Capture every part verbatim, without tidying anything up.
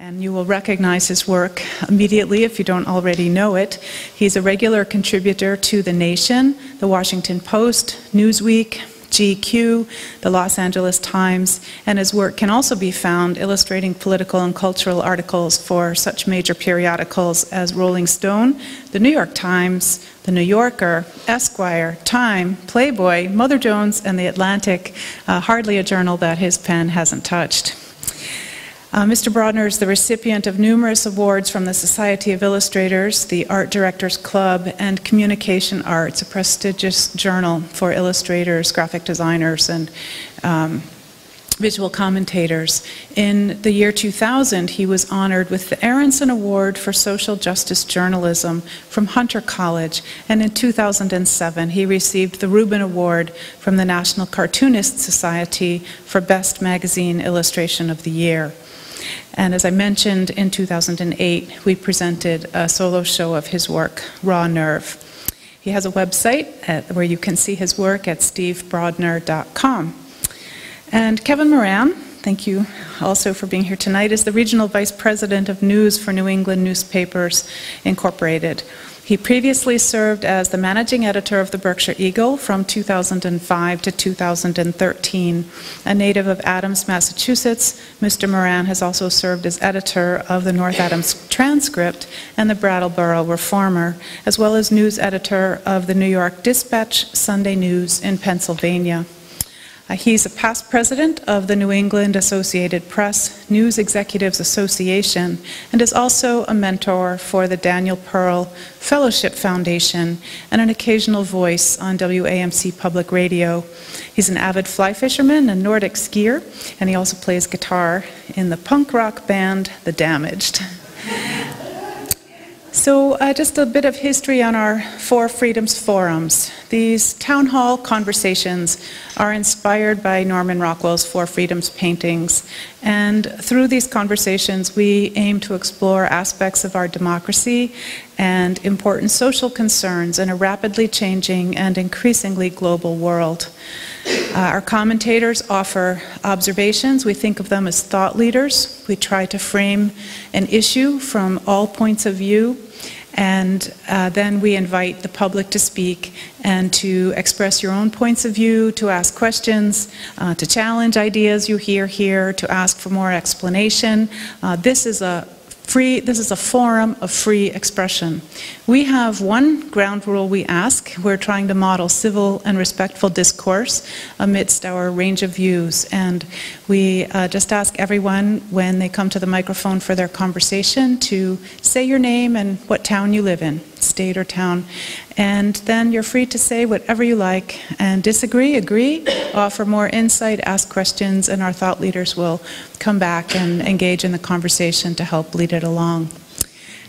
and you will recognize his work immediately if you don't already know it. He's a regular contributor to The Nation, The Washington Post, Newsweek, G Q, the Los Angeles Times, and his work can also be found illustrating political and cultural articles for such major periodicals as Rolling Stone, the New York Times, the New Yorker, Esquire, Time, Playboy, Mother Jones, and the Atlantic, uh, hardly a journal that his pen hasn't touched. Uh, Mister Brodner is the recipient of numerous awards from the Society of Illustrators, the Art Directors Club, and Communication Arts, a prestigious journal for illustrators, graphic designers, and um, visual commentators. In the year two thousand, he was honored with the Aronson Award for Social Justice Journalism from Hunter College, and in two thousand seven, he received the Rubin Award from the National Cartoonist Society for Best Magazine Illustration of the Year. And as I mentioned, in two thousand eight, we presented a solo show of his work, Raw Nerve. He has a website at, where you can see his work at steve brodner dot com. And Kevin Moran, thank you also for being here tonight, is the Regional Vice President of News for New England Newspapers, Incorporated. He previously served as the managing editor of the Berkshire Eagle from two thousand five to two thousand thirteen. A native of Adams, Massachusetts, Mister Moran has also served as editor of the North Adams Transcript and the Brattleboro Reformer, as well as news editor of the New York Dispatch Sunday News in Pennsylvania. He's a past president of the New England Associated Press News Executives Association and is also a mentor for the Daniel Pearl Fellowship Foundation and an occasional voice on W A M C Public Radio. He's an avid fly fisherman and Nordic skier, and he also plays guitar in the punk rock band The Damaged. So uh, just a bit of history on our Four Freedoms Forums. These town hall conversations are inspired by Norman Rockwell's Four Freedoms paintings. And through these conversations, we aim to explore aspects of our democracy and important social concerns in a rapidly changing and increasingly global world. Uh, our commentators offer observations. We think of them as thought leaders. We try to frame an issue from all points of view, and uh, then we invite the public to speak and to express your own points of view, to ask questions, uh, to challenge ideas you hear here, to ask for more explanation. Uh, this is a Free, this is a forum of free expression. We have one ground rule we ask. We're trying to model civil and respectful discourse amidst our range of views. And we uh, just ask everyone when they come to the microphone for their conversation to say your name and what town you live in, state or town. And then you're free to say whatever you like and disagree, agree, offer more insight, ask questions, and our thought leaders will come back and engage in the conversation to help lead it along.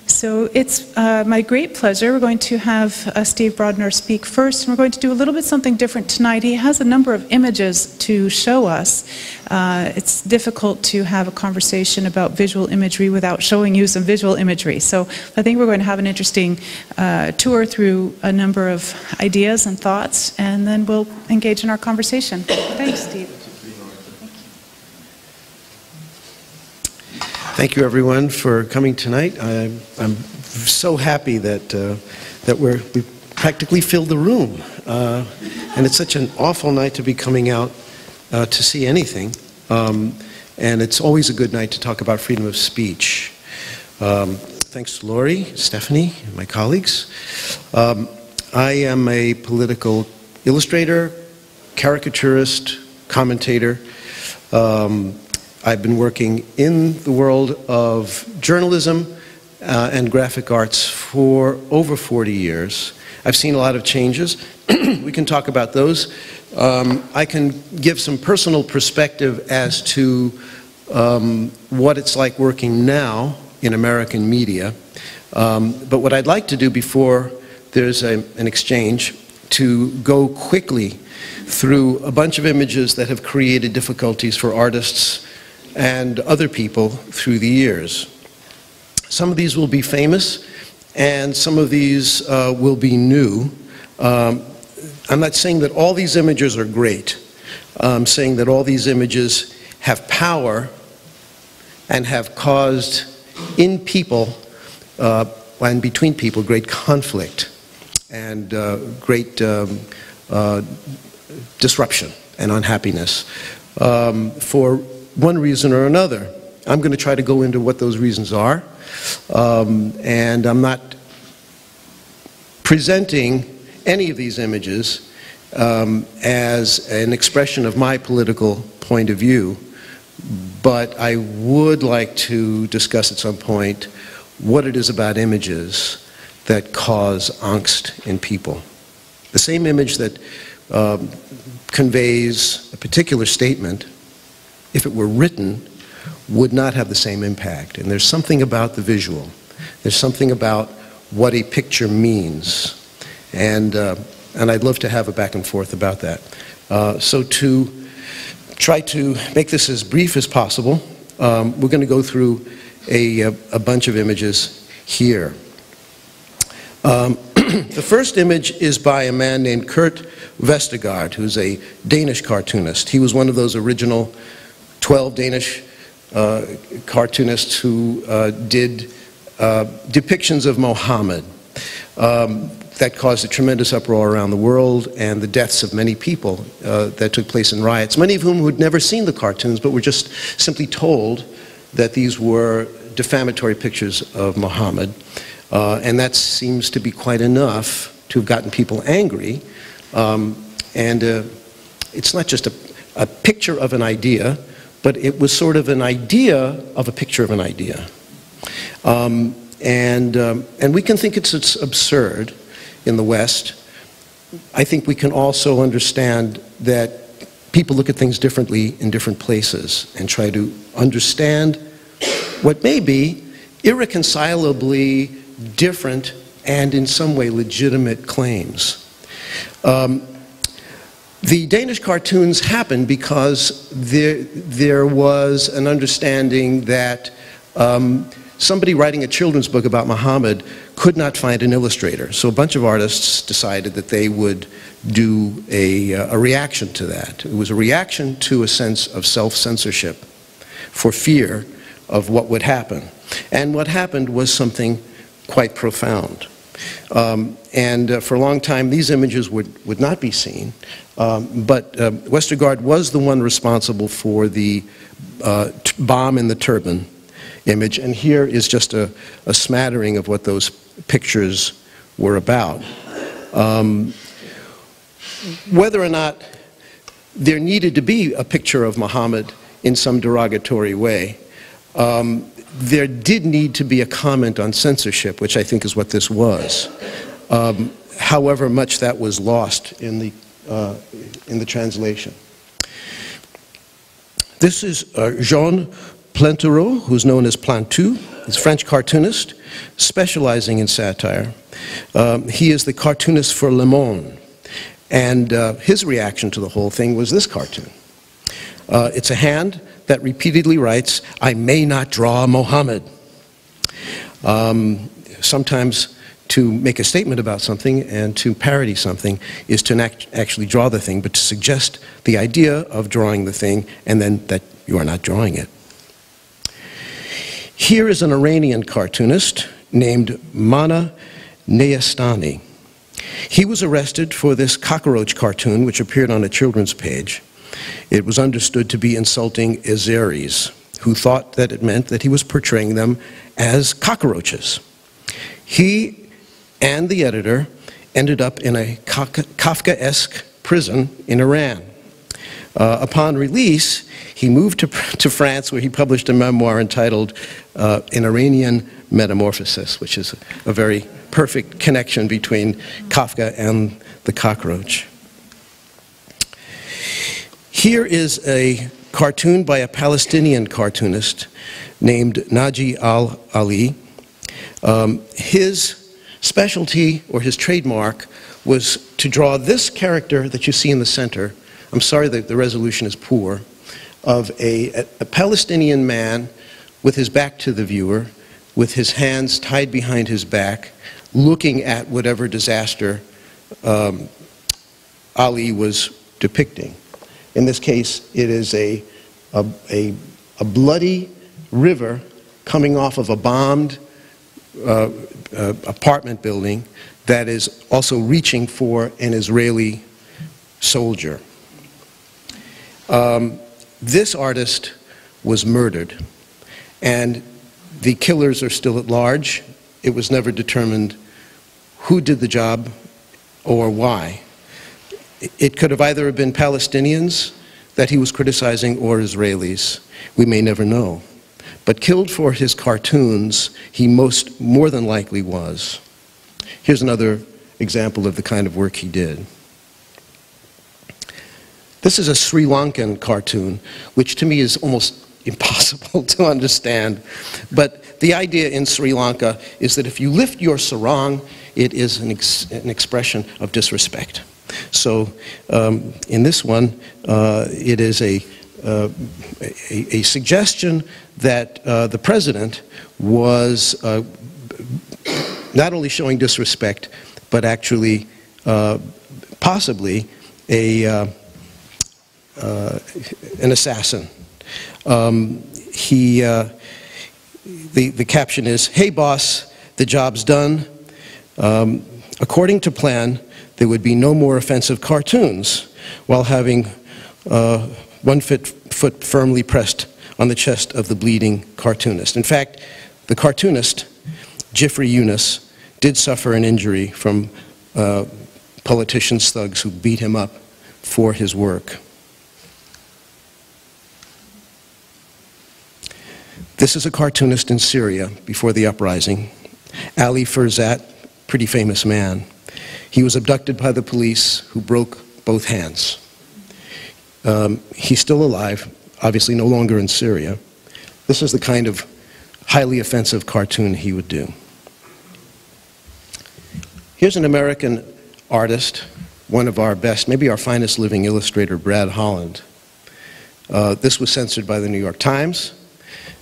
So it's uh, my great pleasure. We're going to have uh, Steve Brodner speak first, and we're going to do a little bit something different tonight. He has a number of images to show us. Uh, it's difficult to have a conversation about visual imagery without showing you some visual imagery. So I think we're going to have an interesting uh, tour through a number of ideas and thoughts, and then we'll engage in our conversation. Thanks, Steve. Thank you, everyone, for coming tonight. I, I'm so happy that uh, that we're, we practically filled the room, uh, and it's such an awful night to be coming out uh, to see anything. Um, and it's always a good night to talk about freedom of speech. Um, thanks to Lori, Stephanie, and my colleagues. Um, I am a political illustrator, caricaturist, commentator. Um, I've been working in the world of journalism uh, and graphic arts for over forty years. I've seen a lot of changes. We can talk about those. Um, I can give some personal perspective as to um, what it's like working now in American media. Um, but what I'd like to do before there's a, an exchange to go quickly through a bunch of images that have created difficulties for artists and other people through the years. Some of these will be famous, and some of these uh, will be new. Um, I'm not saying that all these images are great. I'm saying that all these images have power and have caused in people uh, and between people great conflict and uh, great um, uh, disruption and unhappiness um, for one reason or another. I'm going to try to go into what those reasons are, um, and I'm not presenting any of these images um, as an expression of my political point of view, but I would like to discuss at some point what it is about images that cause angst in people. The same image that um, conveys a particular statement, if it were written, would not have the same impact. And there's something about the visual. There's something about what a picture means. And, uh, and I'd love to have a back and forth about that. Uh, so to try to make this as brief as possible, um, we're going to go through a, a, a bunch of images here. Um, the first image is by a man named Kurt Westergaard, who's a Danish cartoonist. He was one of those original twelve Danish uh, cartoonists who uh, did uh, depictions of Mohammed. Um, that caused a tremendous uproar around the world and the deaths of many people uh, that took place in riots, many of whom who had never seen the cartoons but were just simply told that these were defamatory pictures of Mohammed. Uh, and that seems to be quite enough to have gotten people angry. Um, and uh, it's not just a, a picture of an idea, but it was sort of an idea of a picture of an idea. Um, and, um, and we can think it's, it's absurd in the West. I think we can also understand that people look at things differently in different places and try to understand what may be irreconcilably different and in some way legitimate claims. Um, the Danish cartoons happened because there, there was an understanding that um, somebody writing a children's book about Muhammad could not find an illustrator. So a bunch of artists decided that they would do a, uh, a reaction to that. It was a reaction to a sense of self-censorship for fear of what would happen. And what happened was something quite profound. Um, and uh, for a long time, these images would, would not be seen. Um, but uh, Westergaard was the one responsible for the uh, bomb in the turban image. And here is just a, a smattering of what those pictures were about. Um, whether or not there needed to be a picture of Muhammad in some derogatory way, um, there did need to be a comment on censorship, which I think is what this was. Um, however much that was lost in the, uh, in the translation. This is uh, Jean Plantureux, who's known as Plantu. He's a French cartoonist specializing in satire. Um, he is the cartoonist for Le Monde. And uh, his reaction to the whole thing was this cartoon. Uh, it's a hand that repeatedly writes, "I may not draw Mohammed." Um, sometimes to make a statement about something and to parody something is to not actually draw the thing, but to suggest the idea of drawing the thing and then that you are not drawing it. Here is an Iranian cartoonist named Mana Nayastani. He was arrested for this cockroach cartoon, which appeared on a children's page. It was understood to be insulting Azeris, who thought that it meant that he was portraying them as cockroaches. He and the editor ended up in a Kafkaesque prison in Iran. Uh, upon release, he moved to, to France, where he published a memoir entitled uh, An Iranian Metamorphosis, which is a, a very perfect connection between Kafka and the cockroach. Here is a cartoon by a Palestinian cartoonist named Naji al-Ali. Um, his specialty, or his trademark, was to draw this character that you see in the center. I'm sorry that the resolution is poor, of a, a, a Palestinian man with his back to the viewer, with his hands tied behind his back, looking at whatever disaster um, Ali was depicting. In this case, it is a, a, a, a bloody river coming off of a bombed uh, uh, apartment building that is also reaching for an Israeli soldier. Um, this artist was murdered, and the killers are still at large. It was never determined who did the job or why. It could have either been Palestinians that he was criticizing or Israelis. We may never know. But killed for his cartoons, he most more than likely was. Here's another example of the kind of work he did. This is a Sri Lankan cartoon, which to me is almost impossible to understand. But the idea in Sri Lanka is that if you lift your sarong, it is an, ex an expression of disrespect. So um, in this one, uh, it is a, uh, a, a suggestion that uh, the president was uh, not only showing disrespect, but actually uh, possibly a, uh, uh, an assassin. Um, he, uh, the, the caption is, "Hey boss, the job's done. Um, according to plan, there would be no more offensive cartoons while having uh, one foot, foot firmly pressed on the chest of the bleeding cartoonist." In fact, the cartoonist, Jeffrey Yunus, did suffer an injury from uh, politicians, thugs who beat him up for his work. This is a cartoonist in Syria before the uprising, Ali Ferzat, pretty famous man. He was abducted by the police, who broke both hands. Um, he's still alive, obviously no longer in Syria. This is the kind of highly offensive cartoon he would do. Here's an American artist, one of our best, maybe our finest living illustrator, Brad Holland. Uh, this was censored by the New York Times.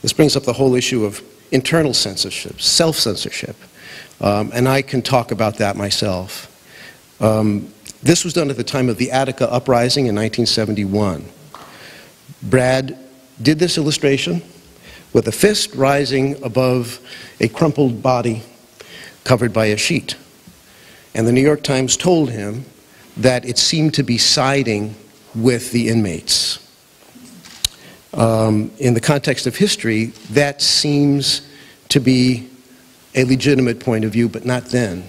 This brings up the whole issue of internal censorship, self-censorship, um, and I can talk about that myself. Um, this was done at the time of the Attica uprising in nineteen seventy-one. Brad did this illustration with a fist rising above a crumpled body covered by a sheet. And the New York Times told him that it seemed to be siding with the inmates. Um, in the context of history, that seems to be a legitimate point of view, but not then,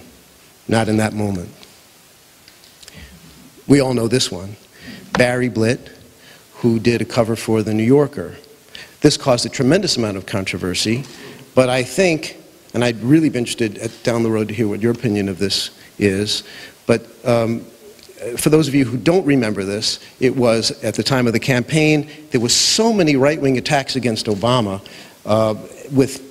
not in that moment. We all know this one, Barry Blitt, who did a cover for The New Yorker. This caused a tremendous amount of controversy, but I think, and I'd really be interested at, down the road to hear what your opinion of this is, but um, for those of you who don't remember this, it was at the time of the campaign, there was so many right-wing attacks against Obama uh, with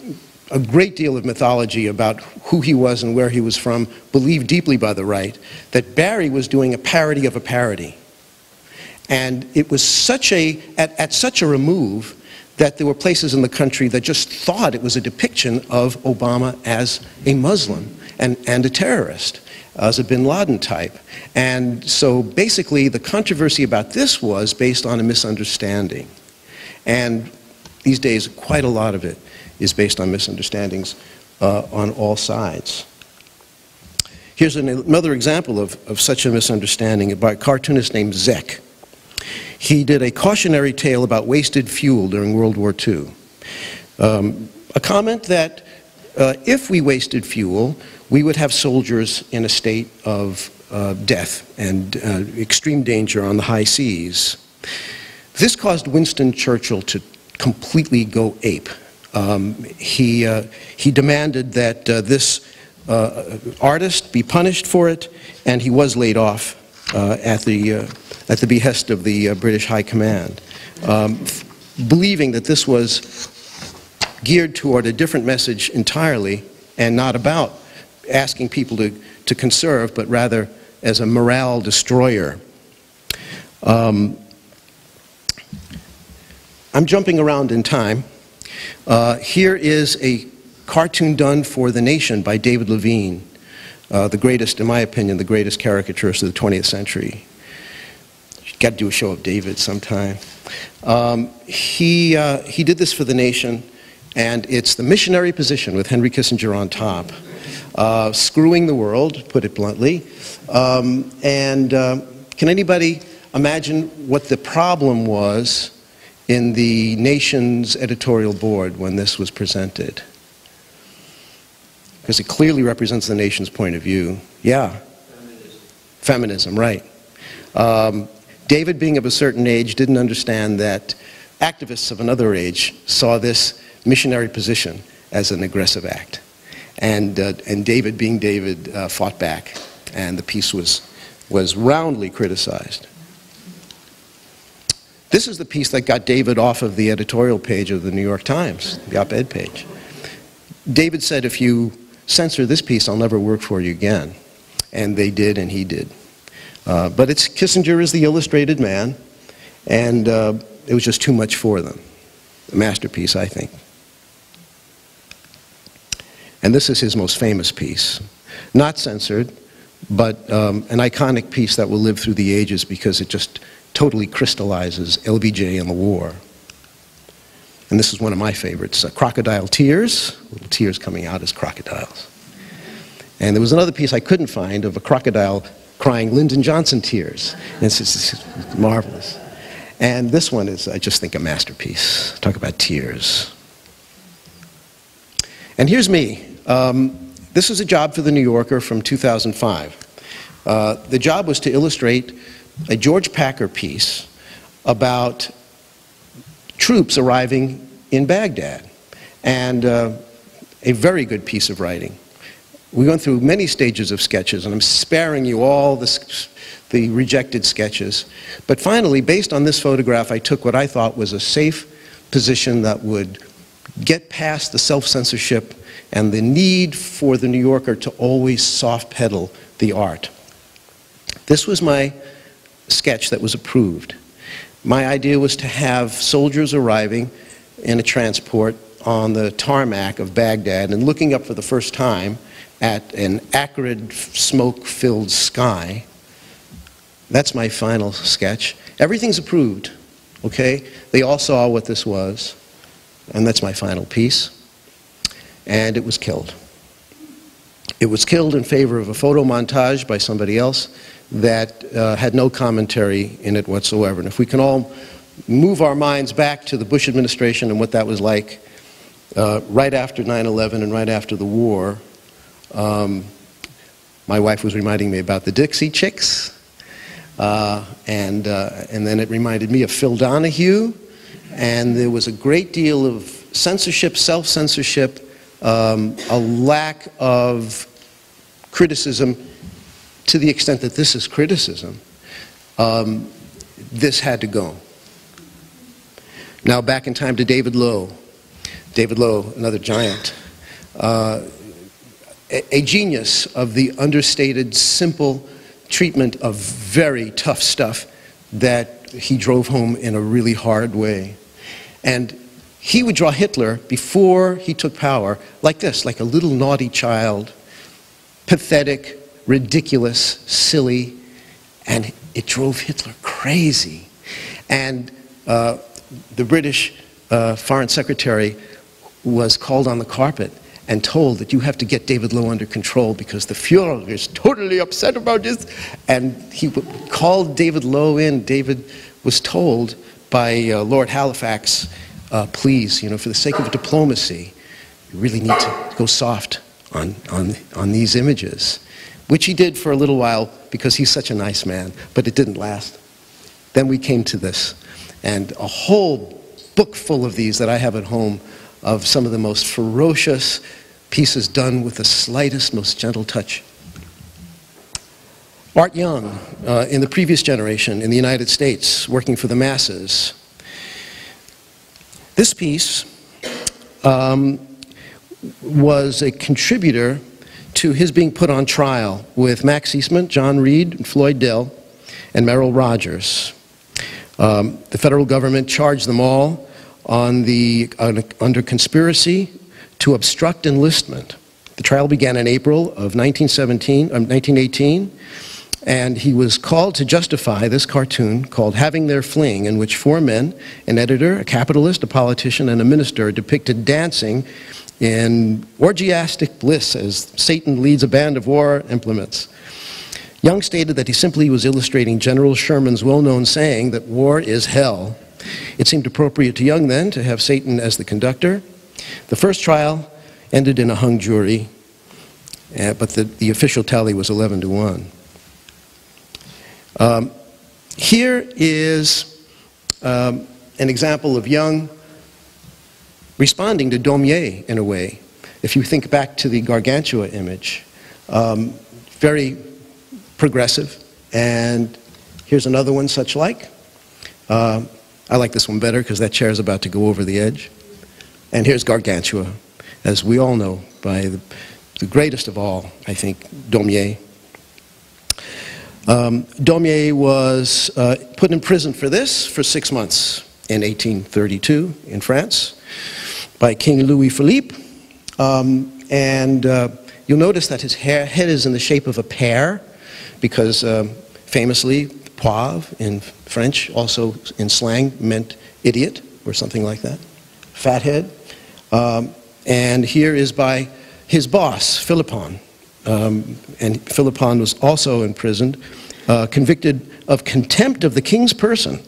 a great deal of mythology about who he was and where he was from, believed deeply by the right, that Barry was doing a parody of a parody. And it was such a, at, at such a remove that there were places in the country that just thought it was a depiction of Obama as a Muslim and, and a terrorist, as a bin Laden type. And so basically the controversy about this was based on a misunderstanding. And these days, quite a lot of it is based on misunderstandings uh, on all sides. Here's an, another example of, of such a misunderstanding by a cartoonist named Zek. He did a cautionary tale about wasted fuel during World War Two. Um, a comment that uh, if we wasted fuel, we would have soldiers in a state of uh, death and uh, extreme danger on the high seas. This caused Winston Churchill to completely go ape. Um, he, uh, he demanded that uh, this uh, artist be punished for it, and he was laid off uh, at, the, uh, at the behest of the uh, British High Command, um, believing that this was geared toward a different message entirely and not about asking people to, to conserve, but rather as a morale destroyer. Um, I'm jumping around in time. Uh, here is a cartoon done for The Nation by David Levine, uh, the greatest, in my opinion, the greatest caricaturist of the twentieth century. You've got to do a show of David sometime. Um, he, uh, he did this for The Nation. And it's the missionary position with Henry Kissinger on top, uh, screwing the world, put it bluntly. Um, and uh, can anybody imagine what the problem was in the Nation's editorial board when this was presented? Because it clearly represents the Nation's point of view. Yeah. Feminism, Feminism, right. Um, David, being of a certain age, didn't understand that activists of another age saw this missionary position as an aggressive act. And, uh, and David, being David, uh, fought back. And the piece was, was roundly criticized. This is the piece that got David off of the editorial page of the New York Times, the op-ed page. David said, if you censor this piece, I'll never work for you again. And they did, and he did. Uh, but it's Kissinger is the illustrated man, and uh, it was just too much for them. A masterpiece, I think. And this is his most famous piece. Not censored, but um, an iconic piece that will live through the ages because it just totally crystallizes L B J and the war. And this is one of my favorites, uh, Crocodile Tears, little tears coming out as crocodiles. And there was another piece I couldn't find of a crocodile crying Lyndon Johnson tears. And it's just it's marvelous. And this one is, I just think, a masterpiece. Talk about tears. And here's me. Um, this is a job for the New Yorker from two thousand five. Uh, the job was to illustrate a George Packer piece about troops arriving in Baghdad, and uh, a very good piece of writing. We went through many stages of sketches, and I'm sparing you all the, the rejected sketches. But finally, based on this photograph, I took what I thought was a safe position that would get past the self-censorship and the need for the New Yorker to always soft-pedal the art. This was my sketch that was approved. My idea was to have soldiers arriving in a transport on the tarmac of Baghdad and looking up for the first time at an acrid, smoke-filled sky. That's my final sketch. Everything's approved, okay? They all saw what this was, and that's my final piece. And it was killed. It was killed in favor of a photo montage by somebody else that uh, had no commentary in it whatsoever. And if we can all move our minds back to the Bush administration and what that was like uh, right after nine eleven and right after the war. Um, my wife was reminding me about the Dixie Chicks, uh, and, uh, and then it reminded me of Phil Donahue, and there was a great deal of censorship, self-censorship, um, a lack of criticism to the extent that this is criticism. Um, this had to go. Now back in time to David Low. David Low, another giant. Uh, A genius of the understated, simple treatment of very tough stuff that he drove home in a really hard way. And he would draw Hitler before he took power like this, like a little naughty child, pathetic, ridiculous, silly, and it drove Hitler crazy. And uh, the British uh, Foreign Secretary was called on the carpet and told that you have to get David Low under control because the Fuhrer is totally upset about this. And he called David Low in. David was told by uh, Lord Halifax, uh, please, you know, for the sake of diplomacy, you really need to go soft on, on, on these images, which he did for a little while because he's such a nice man, but it didn't last. Then we came to this, and a whole book full of these that I have at home of some of the most ferocious pieces done with the slightest, most gentle touch. Art Young, uh, in the previous generation in the United States, working for the masses. This piece um, was a contributor to his being put on trial with Max Eastman, John Reed, and Floyd Dell, and Merrill Rogers. Um, the federal government charged them all on the, on, under conspiracy to obstruct enlistment. The trial began in April of nineteen seventeen, um, nineteen eighteen, And he was called to justify this cartoon called Having Their Fling, in which four men, an editor, a capitalist, a politician, and a minister, are depicted dancing in orgiastic bliss as Satan leads a band of war implements. Young stated that he simply was illustrating General Sherman's well-known saying that war is hell. It seemed appropriate to Young then to have Satan as the conductor. The first trial ended in a hung jury, uh, but the, the official tally was eleven to one. Um, here is um, an example of Young responding to Daumier in a way. If you think back to the Gargantua image, um, very progressive. And here's another one such like. Uh, I like this one better because that chair is about to go over the edge. And here's Gargantua, as we all know, by the, the greatest of all, I think, Daumier. Um, Daumier was uh, put in prison for this for six months in eighteen thirty-two in France by King Louis-Philippe, um, and uh, you'll notice that his hair, head is in the shape of a pear, because um, famously, poivre in French, also in slang, meant idiot or something like that, fathead. Um, and here is by his boss, Philippon, um, and Philippon was also imprisoned, uh, convicted of contempt of the king's person.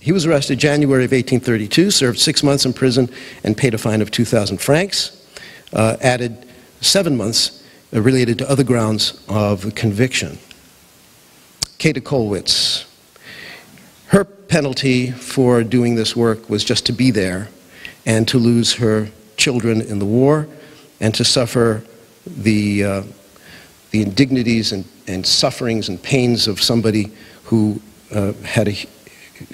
He was arrested January of eighteen thirty-two, served six months in prison, and paid a fine of two thousand francs, uh, added seven months uh, related to other grounds of conviction. Kata Kollwitz, her penalty for doing this work was just to be there and to lose her children in the war and to suffer the, uh, the indignities and, and sufferings and pains of somebody who uh, had a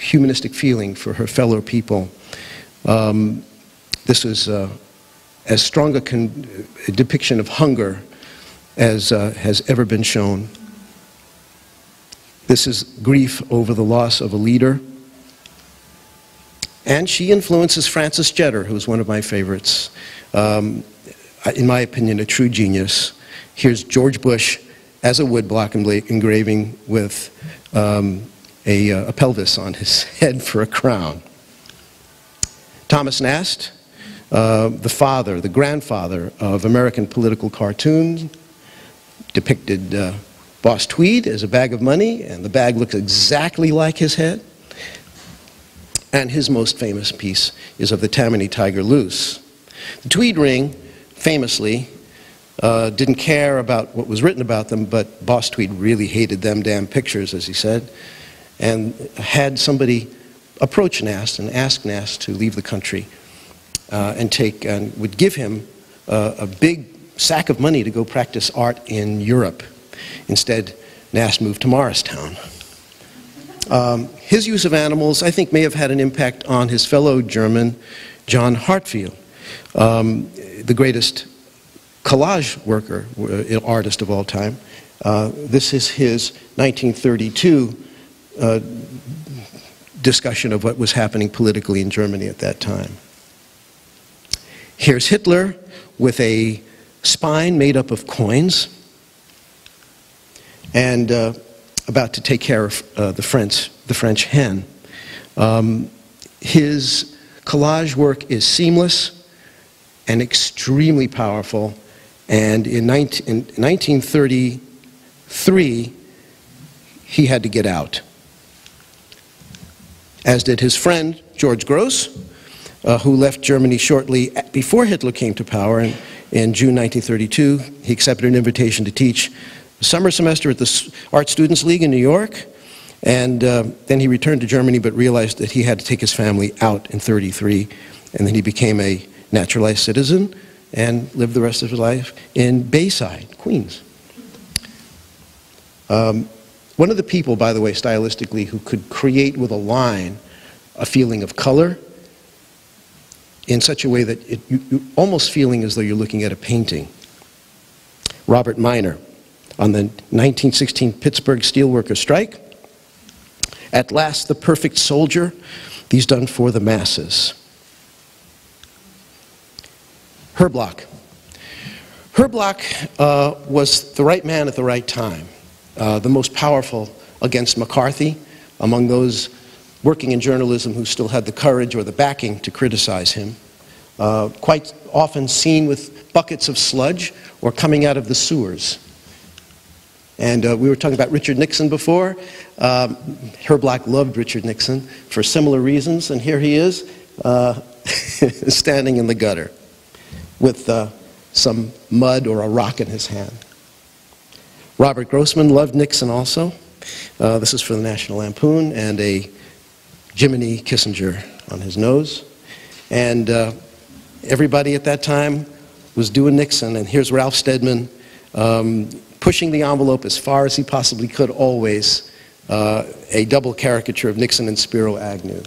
humanistic feeling for her fellow people. Um, this is uh, as strong a, con a depiction of hunger as uh, has ever been shown. This is grief over the loss of a leader. And she influences Francis Jetter, who is one of my favorites. Um, in my opinion, a true genius. Here's George Bush as a woodblock engraving with um, A, uh, a pelvis on his head for a crown. Thomas Nast, uh, the father, the grandfather of American political cartoons, depicted uh, Boss Tweed as a bag of money, and the bag looks exactly like his head. And his most famous piece is of the Tammany Tiger Loose. The Tweed ring, famously, uh, didn't care about what was written about them, but Boss Tweed really hated them damn pictures, as he said, and had somebody approach Nast and ask Nast to leave the country uh, and take, and would give him uh, a big sack of money to go practice art in Europe. Instead, Nast moved to Morristown. Um, his use of animals, I think, may have had an impact on his fellow German, John Hartfield, um, the greatest collage worker, artist of all time. Uh, this is his nineteen thirty-two Uh, discussion of what was happening politically in Germany at that time. Here's Hitler with a spine made up of coins and uh, about to take care of uh, the French, the French hen. Um, his collage work is seamless and extremely powerful, and in, nineteen, in nineteen thirty-three he had to get out, as did his friend, George Grosz, uh, who left Germany shortly before Hitler came to power. In, in June nineteen thirty-two, he accepted an invitation to teach a summer semester at the Art Students League in New York, and uh, then he returned to Germany but realized that he had to take his family out in thirty-three, and then he became a naturalized citizen and lived the rest of his life in Bayside, Queens. Um, One of the people, by the way, stylistically, who could create with a line a feeling of color in such a way that it, you, you almost feeling as though you're looking at a painting. Robert Miner, on the nineteen sixteen Pittsburgh steelworkers' strike. At last, the perfect soldier, these done for the masses. Herblock. Herblock uh, was the right man at the right time. uh, the most powerful against McCarthy among those working in journalism who still had the courage or the backing to criticize him, uh, quite often seen with buckets of sludge or coming out of the sewers. And uh, we were talking about Richard Nixon before. Um, Herblock loved Richard Nixon for similar reasons, and here he is uh, standing in the gutter with uh, some mud or a rock in his hand. Robert Grossman loved Nixon also. Uh, this is for the National Lampoon, and a Jiminy Kissinger on his nose. And uh, everybody at that time was doing Nixon, and here's Ralph Steadman um, pushing the envelope as far as he possibly could always, uh, a double caricature of Nixon and Spiro Agnew.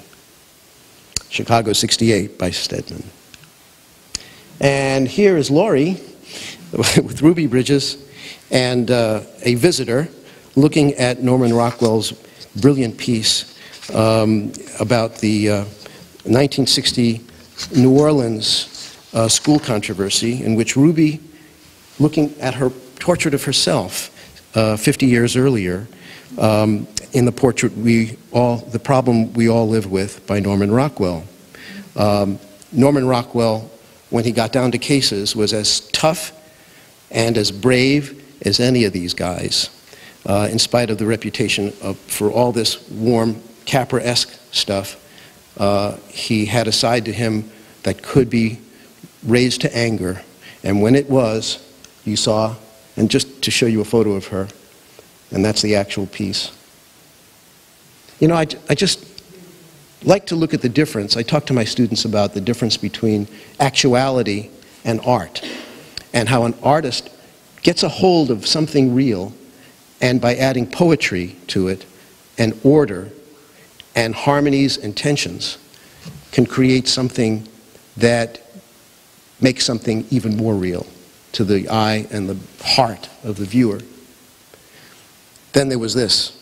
Chicago sixty-eight by Steadman. And here is Laurie with Ruby Bridges and uh, a visitor looking at Norman Rockwell's brilliant piece um, about the uh, nineteen sixty New Orleans uh, school controversy, in which Ruby, looking at her portrait of herself uh, fifty years earlier um, in the portrait we all, the problem we all live with by Norman Rockwell. Um, Norman Rockwell, when he got down to cases, was as tough and as brave as any of these guys, uh, in spite of the reputation of, for all this warm Capra-esque stuff. Uh, he had a side to him that could be raised to anger, and when it was, you saw. And just to show you a photo of her, and that's the actual piece. You know, I, I just like to look at the difference. I talk to my students about the difference between actuality and art, and how an artist gets a hold of something real, and by adding poetry to it, and order, and harmonies and tensions, can create something that makes something even more real to the eye and the heart of the viewer. Then there was this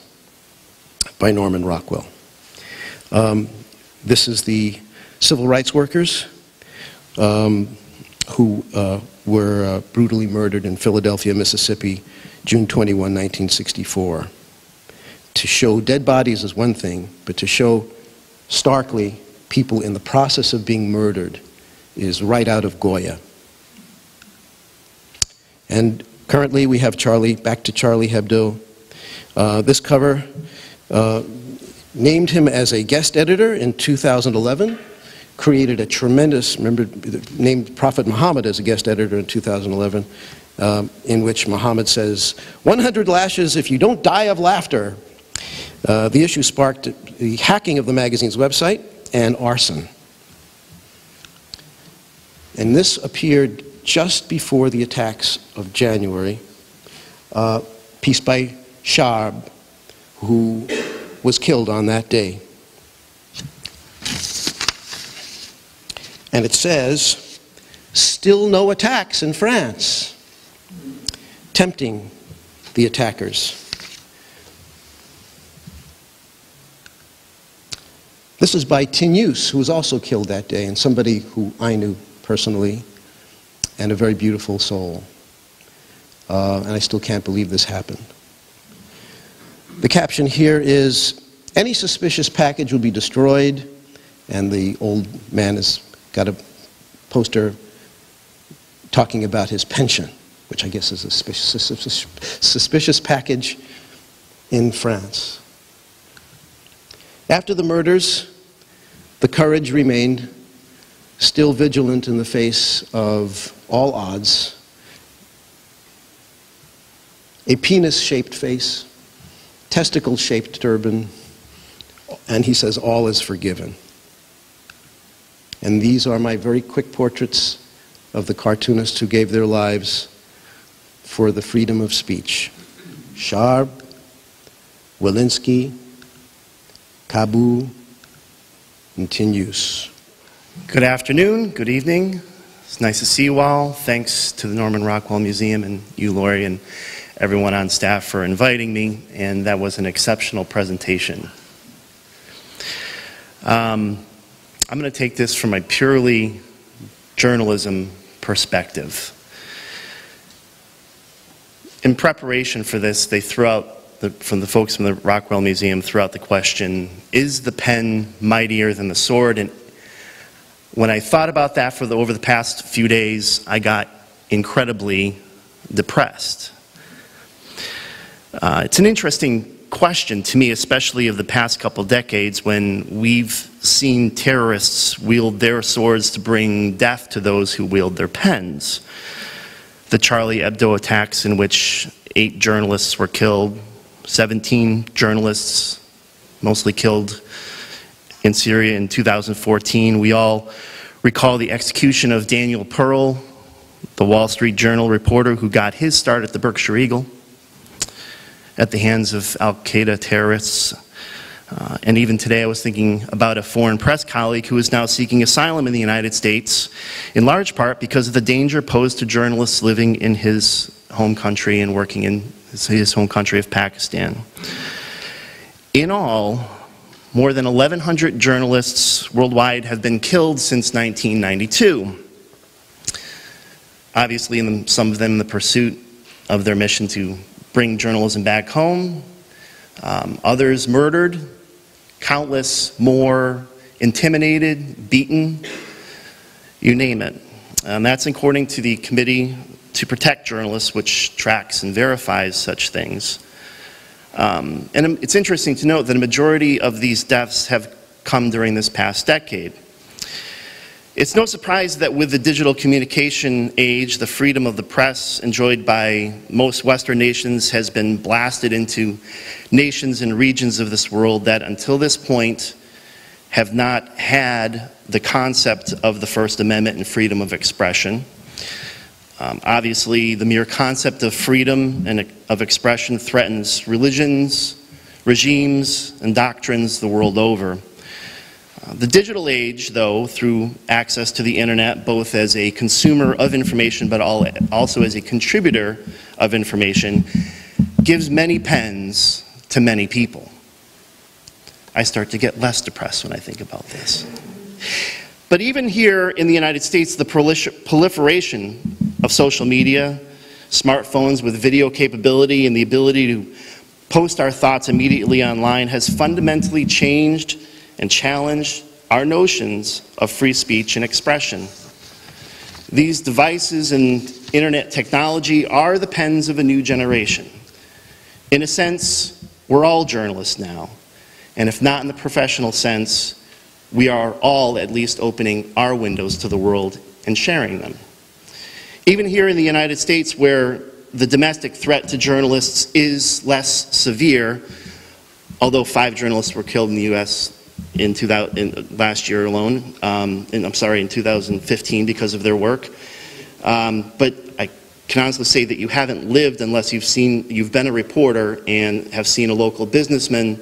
by Norman Rockwell. Um, this is the civil rights workers um, who uh, were uh, brutally murdered in Philadelphia, Mississippi, June twenty-first, nineteen sixty-four. To show dead bodies is one thing, but to show starkly people in the process of being murdered is right out of Goya. And currently we have Charlie, back to Charlie Hebdo. Uh, this cover uh, named him as a guest editor in two thousand eleven, created a tremendous, remember, named Prophet Muhammad as a guest editor in two thousand eleven, um, in which Muhammad says, one hundred lashes if you don't die of laughter. Uh, the issue sparked the hacking of the magazine's website and arson. And this appeared just before the attacks of January, uh, piece by Charb, who was killed on that day. And it says, still no attacks in France, tempting the attackers. This is by Tignous, who was also killed that day, and somebody who I knew personally, and a very beautiful soul. Uh, and I still can't believe this happened. The caption here is, any suspicious package will be destroyed, and the old man has got a poster talking about his pension, which I guess is a suspicious, suspicious package in France. After the murders, the courage remained, still vigilant in the face of all odds. A penis-shaped face, testicle-shaped turban, and he says, all is forgiven. And these are my very quick portraits of the cartoonists who gave their lives for the freedom of speech. Charb, Walensky, Kabou, and Tignous. Good afternoon, good evening. It's nice to see you all. Thanks to the Norman Rockwell Museum and you, Laurie, and everyone on staff for inviting me, and that was an exceptional presentation. Um, I'm going to take this from a purely journalism perspective. In preparation for this, they threw out, the, from the folks from the Rockwell Museum, threw out the question, is the pen mightier than the sword? And when I thought about that for the, over the past few days, I got incredibly depressed. Uh, it's an interesting question to me, especially of the past couple decades when we've seen terrorists wield their swords to bring death to those who wield their pens. The Charlie Hebdo attacks in which eight journalists were killed, seventeen journalists mostly killed in Syria in two thousand fourteen. We all recall the execution of Daniel Pearl, the Wall Street Journal reporter who got his start at the Berkshire Eagle at the hands of al-Qaeda terrorists. Uh, and even today I was thinking about a foreign press colleague who is now seeking asylum in the United States, in large part because of the danger posed to journalists living in his home country and working in his home country of Pakistan. In all, more than eleven hundred journalists worldwide have been killed since nineteen ninety-two. Obviously, in the, some of them in the pursuit of their mission to bring journalism back home, um, others murdered, countless more intimidated, beaten, you name it. And that's according to the Committee to Protect Journalists, which tracks and verifies such things. Um, and it's interesting to note that a majority of these deaths have come during this past decade. It's no surprise that with the digital communication age, the freedom of the press enjoyed by most Western nations has been blasted into nations and regions of this world that until this point have not had the concept of the First Amendment and freedom of expression. Um, obviously, the mere concept of freedom and of expression threatens religions, regimes, and doctrines the world over. The digital age, though, through access to the internet, both as a consumer of information but also as a contributor of information, gives many pens to many people. I start to get less depressed when I think about this. But even here in the United States, the proliferation of social media, smartphones with video capability, and the ability to post our thoughts immediately online has fundamentally changed and challenge our notions of free speech and expression. These devices and internet technology are the pens of a new generation. In a sense, we're all journalists now, and if not in the professional sense, we are all at least opening our windows to the world and sharing them. Even here in the United States, where the domestic threat to journalists is less severe, although five journalists were killed in the U S in, two thousand, in last year alone, um, and I'm sorry, in two thousand fifteen because of their work. Um, but I can honestly say that you haven't lived unless you've seen, you've been a reporter and have seen a local businessman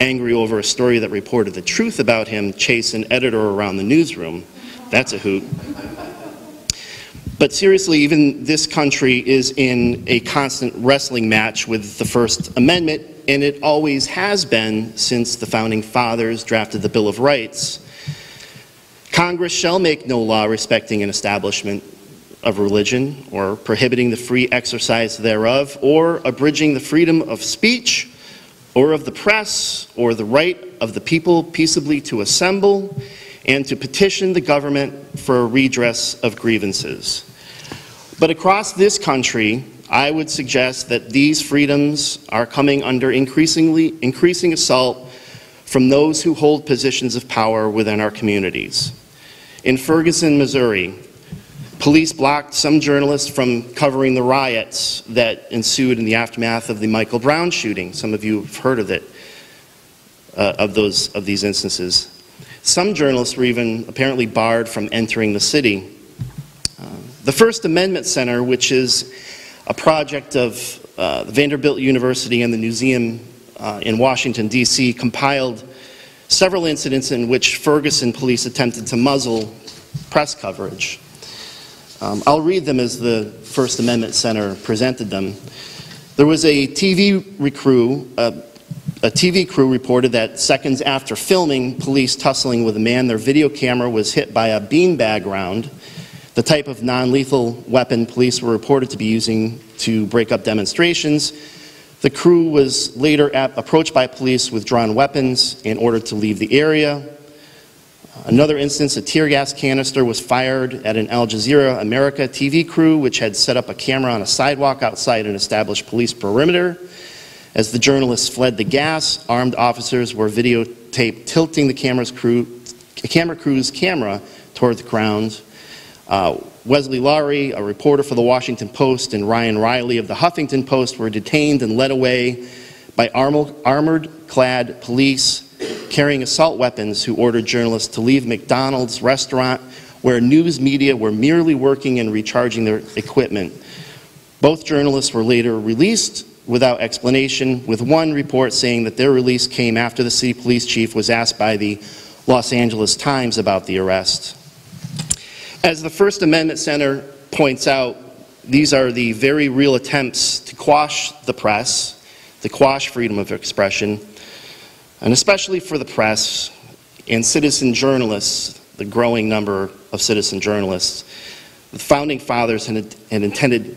angry over a story that reported the truth about him chase an editor around the newsroom. That's a hoot. But seriously, even this country is in a constant wrestling match with the First Amendment, and it always has been since the Founding Fathers drafted the Bill of Rights. Congress shall make no law respecting an establishment of religion or prohibiting the free exercise thereof or abridging the freedom of speech or of the press or the right of the people peaceably to assemble and to petition the government for a redress of grievances. But across this country, I would suggest that these freedoms are coming under increasingly increasing assault from those who hold positions of power within our communities. In Ferguson, Missouri, police blocked some journalists from covering the riots that ensued in the aftermath of the Michael Brown shooting. Some of you have heard of it, uh, of those of these instances. Some journalists were even apparently barred from entering the city. Uh, the First Amendment Center, which is a project of uh, Vanderbilt University and the museum uh, in Washington, D C, compiled several incidents in which Ferguson police attempted to muzzle press coverage. Um, I'll read them as the First Amendment Center presented them. There was a T V recruit, uh, A T V crew reported that seconds after filming police tussling with a man, their video camera was hit by a beanbag round. The type of non-lethal weapon police were reported to be using to break up demonstrations. The crew was later approached by police with drawn weapons and ordered to leave the area. Another instance, a tear gas canister was fired at an Al Jazeera America T V crew, which had set up a camera on a sidewalk outside an established police perimeter. As the journalists fled the gas, armed officers were videotaped tilting the camera's crew, camera crew's camera toward the ground. Uh, Wesley Lowry, a reporter for the Washington Post, and Ryan Riley of the Huffington Post were detained and led away by armored-clad police carrying assault weapons who ordered journalists to leave McDonald's restaurant where news media were merely working and recharging their equipment. Both journalists were later released without explanation, with one report saying that their release came after the city police chief was asked by the Los Angeles Times about the arrest. As the First Amendment Center points out, these are the very real attempts to quash the press, to quash freedom of expression, and especially for the press and citizen journalists, the growing number of citizen journalists. The Founding Fathers had, had intended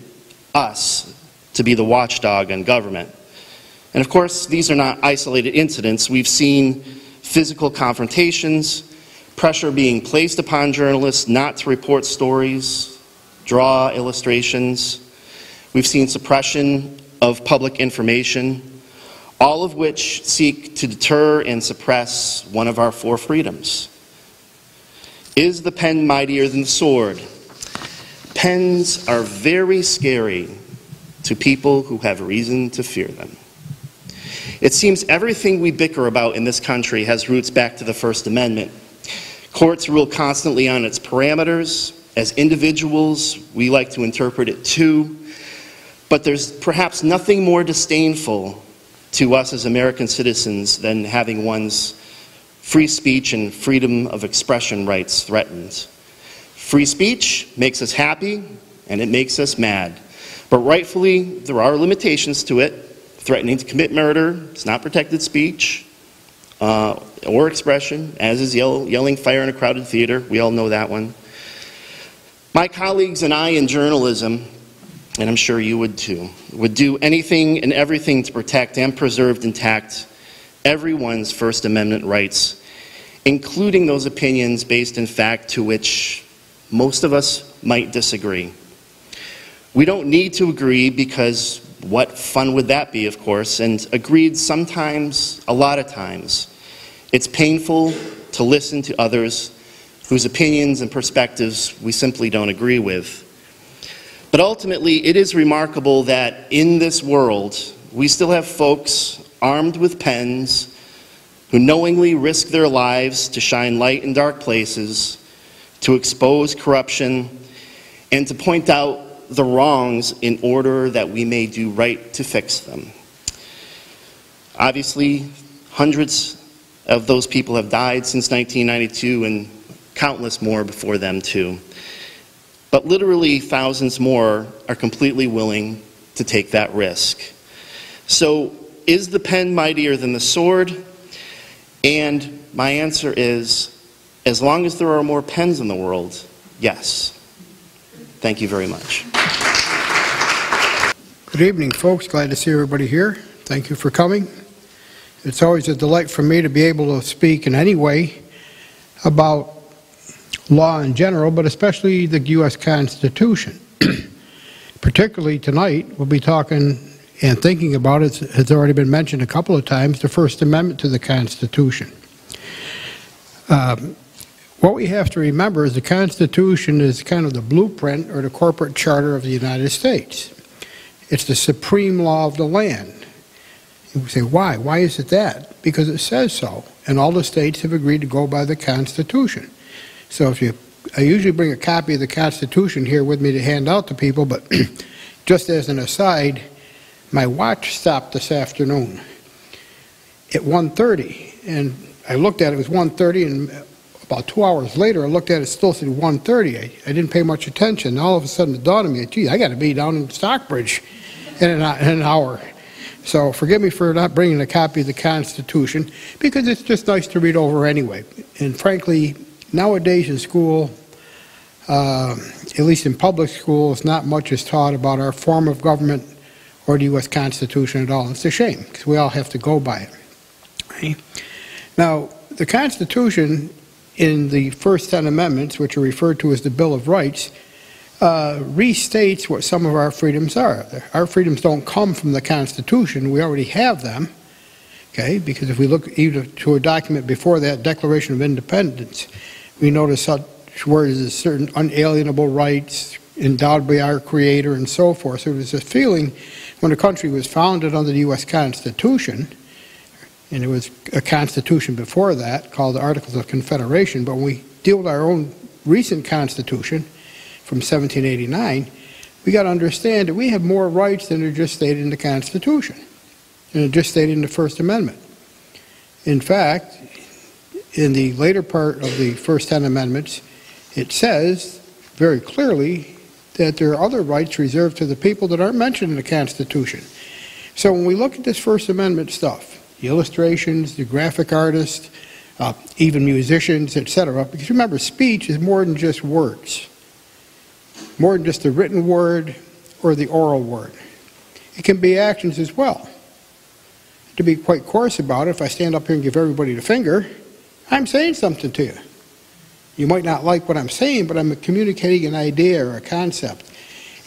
us to be the watchdog on government. And of course, these are not isolated incidents. We've seen physical confrontations, pressure being placed upon journalists not to report stories, draw illustrations. We've seen suppression of public information, all of which seek to deter and suppress one of our four freedoms. Is the pen mightier than the sword? Pens are very scary to people who have reason to fear them. It seems everything we bicker about in this country has roots back to the First Amendment. Courts rule constantly on its parameters. As individuals, we like to interpret it too. But there's perhaps nothing more disdainful to us as American citizens than having one's free speech and freedom of expression rights threatened. Free speech makes us happy and it makes us mad. But rightfully, there are limitations to it. Threatening to commit murder is not protected speech. Uh, or expression, as is yell, yelling fire in a crowded theater. We all know that one. My colleagues and I in journalism, and I'm sure you would too, would do anything and everything to protect and preserve intact everyone's First Amendment rights, including those opinions based in fact to which most of us might disagree. We don't need to agree because what fun would that be, of course, and agreed sometimes, a lot of times. It's painful to listen to others whose opinions and perspectives we simply don't agree with. But ultimately, it is remarkable that in this world, we still have folks armed with pens who knowingly risk their lives to shine light in dark places, to expose corruption, and to point out the wrongs in order that we may do right to fix them. Obviously, hundreds of those people have died since nineteen ninety-two and countless more before them too. But literally thousands more are completely willing to take that risk. So is the pen mightier than the sword? And my answer is, as long as there are more pens in the world, yes. Thank you very much. Good evening, folks. Glad to see everybody here. Thank you for coming. It's always a delight for me to be able to speak in any way about law in general, but especially the U S Constitution. Particularly tonight, we'll be talking and thinking about, it, it's already been mentioned a couple of times, the First Amendment to the Constitution. Um, What we have to remember is the Constitution is kind of the blueprint or the corporate charter of the United States. It's the supreme law of the land. You say, why? Why is it that? Because it says so, and all the states have agreed to go by the Constitution. So if you, I usually bring a copy of the Constitution here with me to hand out to people, but just as an aside, my watch stopped this afternoon at one thirty, and I looked at it, it was one thirty, and about two hours later, I looked at it, still said one thirty. I, I didn't pay much attention. All of a sudden, it dawned on me, gee, I got to be down in Stockbridge in an, in an hour. So forgive me for not bringing a copy of the Constitution, because it's just nice to read over anyway. And frankly, nowadays in school, uh, at least in public schools, not much is taught about our form of government or the U S Constitution at all. It's a shame, because we all have to go by it. Right? Now, the Constitution, in the first ten amendments, which are referred to as the Bill of Rights, uh, restates what some of our freedoms are. Our freedoms don't come from the Constitution. We already have them, okay? Because if we look even to a document before that, Declaration of Independence, we notice such words as certain unalienable rights endowed by our Creator and so forth. So there's a feeling when a country was founded under the U S Constitution, and there was a constitution before that called the Articles of Confederation, but when we deal with our own recent constitution from seventeen eighty-nine, we got to understand that we have more rights than are just stated in the Constitution, and are just stated in the First Amendment. In fact, in the later part of the first ten amendments, it says very clearly that there are other rights reserved to the people that aren't mentioned in the Constitution. So when we look at this First Amendment stuff, the illustrations, the graphic artists, uh, even musicians, et cetera. Because remember, speech is more than just words, more than just the written word or the oral word. It can be actions as well. To be quite coarse about it, if I stand up here and give everybody the finger, I'm saying something to you. You might not like what I'm saying, but I'm communicating an idea or a concept.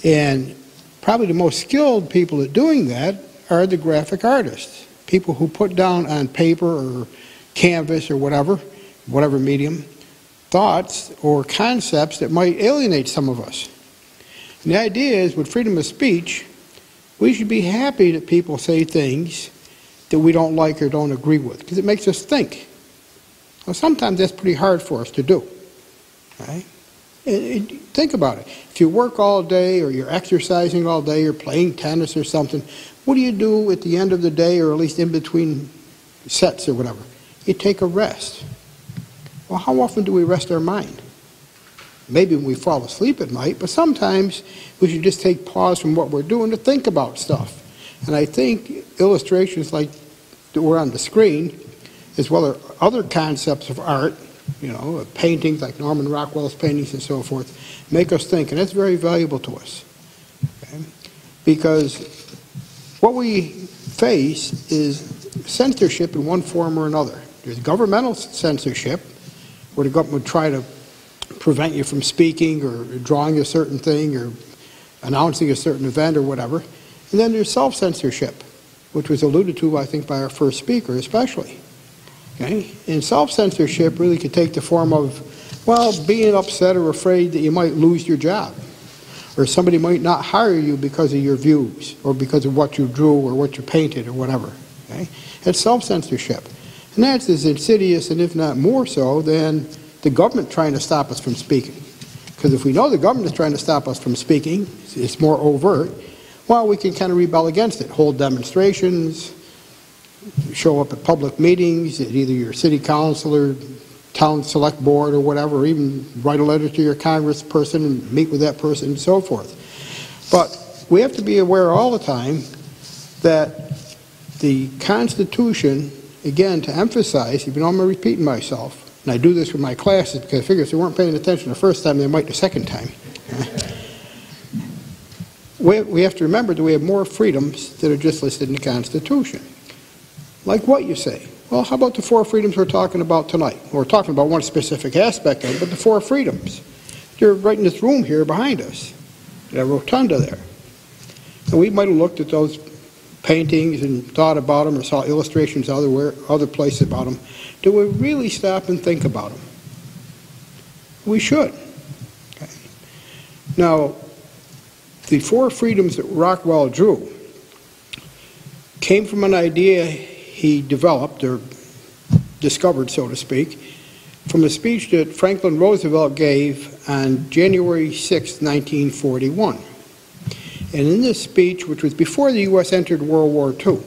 And probably the most skilled people at doing that are the graphic artists. People who put down on paper or canvas or whatever, whatever medium, thoughts or concepts that might alienate some of us. And the idea is, with freedom of speech, we should be happy that people say things that we don't like or don't agree with, because it makes us think. Well, sometimes that's pretty hard for us to do. Right? And think about it. If you work all day, or you're exercising all day, or playing tennis or something, what do you do at the end of the day, or at least in between sets or whatever? You take a rest. Well, how often do we rest our mind? Maybe when we fall asleep at night, but sometimes we should just take pause from what we're doing to think about stuff. And I think illustrations like that were on the screen, as well as other concepts of art, you know, paintings like Norman Rockwell's paintings and so forth, make us think, and that's very valuable to us. Okay? Because what we face is censorship in one form or another. There's governmental censorship, where the government would try to prevent you from speaking or drawing a certain thing or announcing a certain event or whatever. And then there's self-censorship, which was alluded to, I think, by our first speaker especially. Okay? And self-censorship really could take the form of, well, being upset or afraid that you might lose your job, or somebody might not hire you because of your views, or because of what you drew, or what you painted, or whatever. Okay? It's self-censorship. And that's as insidious, and if not more so, than the government trying to stop us from speaking. Because if we know the government is trying to stop us from speaking, it's more overt, well, we can kind of rebel against it. Hold demonstrations, show up at public meetings, at either your city council or town select board or whatever, or even write a letter to your congressperson and meet with that person and so forth. But we have to be aware all the time that the Constitution, again, to emphasize, even though I'm repeating myself, and I do this with my classes because I figure if they weren't paying attention the first time, they might the second time. We have to remember that we have more freedoms that are just listed in the Constitution. Like what you say. Well, how about the four freedoms we're talking about tonight? We're talking about one specific aspect of it, but the four freedoms. They're right in this room here behind us, that rotunda there. And we might have looked at those paintings and thought about them or saw illustrations other, other places about them. Do we really stop and think about them? We should. Okay. Now, the four freedoms that Rockwell drew came from an idea he developed, or discovered, so to speak, from a speech that Franklin Roosevelt gave on January sixth, nineteen forty-one. And in this speech, which was before the U S entered World War Two,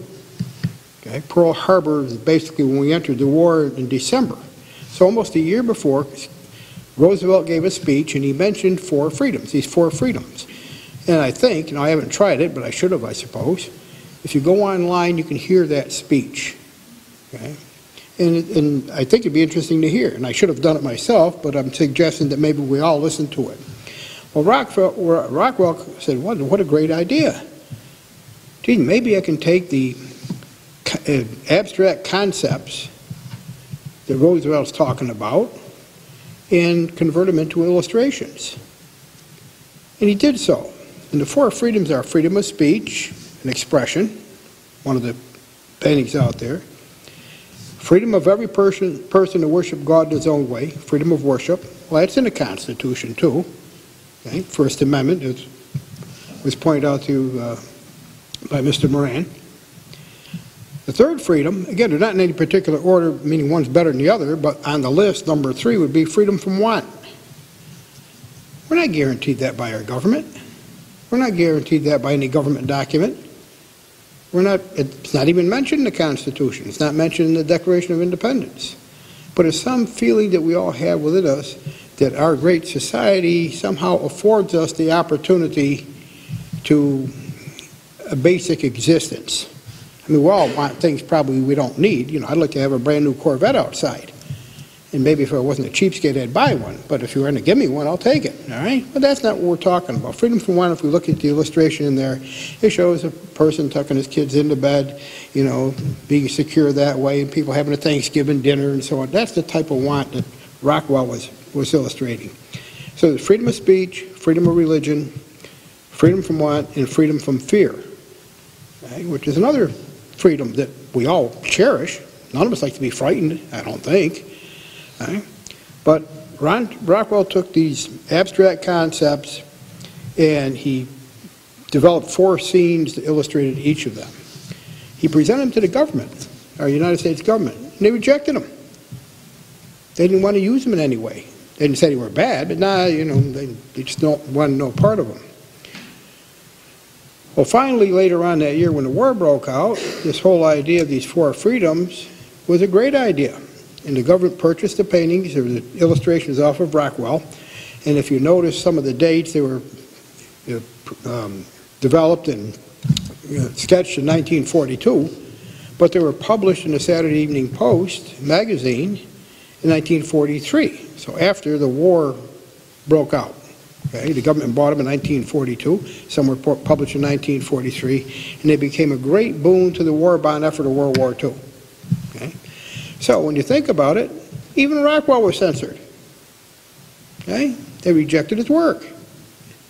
okay, Pearl Harbor is basically when we entered the war in December. So almost a year before, Roosevelt gave a speech and he mentioned four freedoms, these four freedoms. And I think, and I haven't tried it, but I should have, I suppose, if you go online, you can hear that speech, okay? And, and I think it'd be interesting to hear, and I should have done it myself, but I'm suggesting that maybe we all listen to it. Well, Rockwell, Rockwell said, what, what a great idea. Gee, maybe I can take the abstract concepts that Roosevelt's talking about and convert them into illustrations. And he did so. And the four freedoms are freedom of speech and expression, one of the paintings out there, freedom of every person, person to worship God in his own way, freedom of worship. Well, that's in the Constitution, too. Okay? First Amendment is, was pointed out to you uh, by Mister Moran. The third freedom, again, they're not in any particular order, meaning one's better than the other, but on the list, number three would be freedom from want. We're not guaranteed that by our government. We're not guaranteed that by any government document. We're not, it's not even mentioned in the Constitution. It's not mentioned in the Declaration of Independence. But it's some feeling that we all have within us that our great society somehow affords us the opportunity to a basic existence. I mean, we all want things probably we don't need. You know, I'd like to have a brand new Corvette outside. And maybe if I wasn't a cheapskate, I'd buy one. But if you were going to give me one, I'll take it, all right? But that's not what we're talking about. Freedom from want, if we look at the illustration in there, it shows a person tucking his kids into bed, you know, being secure that way, and people having a Thanksgiving dinner and so on. That's the type of want that Rockwell was, was illustrating. So there's freedom of speech, freedom of religion, freedom from want, and freedom from fear, right? Which is another freedom that we all cherish. None of us like to be frightened, I don't think. Right? But Ron Rockwell took these abstract concepts and he developed four scenes that illustrated each of them. He presented them to the government, our United States government, and they rejected them. They didn't want to use them in any way. They didn't say they were bad, but nah, you know, they, they just don't want no part of them. Well, finally, later on that year when the war broke out, this whole idea of these four freedoms was a great idea. And the government purchased the paintings, there were the illustrations off of Rockwell. And if you notice some of the dates, they were you know, um, developed and you know, sketched in nineteen forty-two, but they were published in the Saturday Evening Post magazine in nineteen forty-three. So after the war broke out. Okay, the government bought them in nineteen forty-two, some were published in nineteen forty-three, and they became a great boon to the war bond effort of World War Two. Okay? So when you think about it, even Rockwell was censored. Okay? They rejected his work.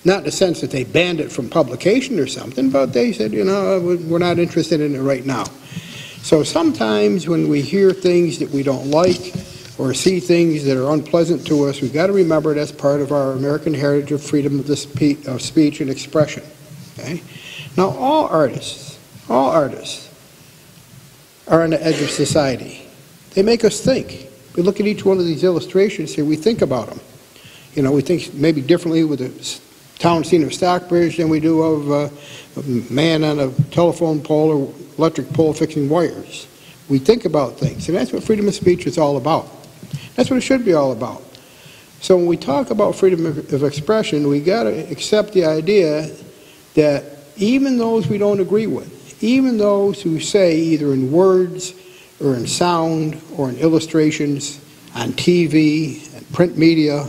Not in the sense that they banned it from publication or something, but they said, you know, we're not interested in it right now. So sometimes when we hear things that we don't like, or see things that are unpleasant to us, we've got to remember that's part of our American heritage of freedom of, the spe of speech and expression. Okay? Now all artists, all artists are on the edge of society. They make us think. We look at each one of these illustrations here, we think about them. You know, we think maybe differently with the town scene of Stockbridge than we do of uh, a man on a telephone pole or electric pole fixing wires. We think about things, and that's what freedom of speech is all about. That's what it should be all about. So when we talk about freedom of, of expression, we got to accept the idea that even those we don't agree with, even those who say either in words or in sound or in illustrations, on T V, and print media,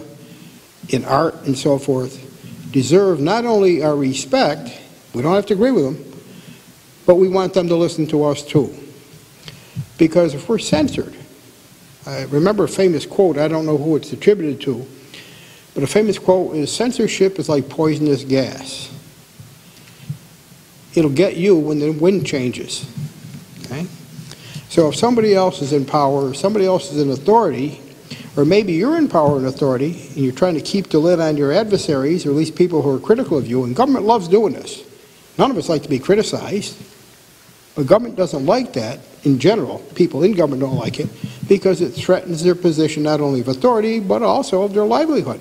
in art and so forth, deserve not only our respect, we don't have to agree with them, but we want them to listen to us too. Because if we're censored, I remember a famous quote, I don't know who it's attributed to, but a famous quote is, censorship is like poisonous gas. It'll get you when the wind changes. Okay? So if somebody else is in power, or somebody else is in authority, or maybe you're in power and authority, and you're trying to keep the lid on your adversaries, or at least people who are critical of you, and government loves doing this. None of us like to be criticized. The government doesn't like that in general. People in government don't like it because it threatens their position not only of authority but also of their livelihood.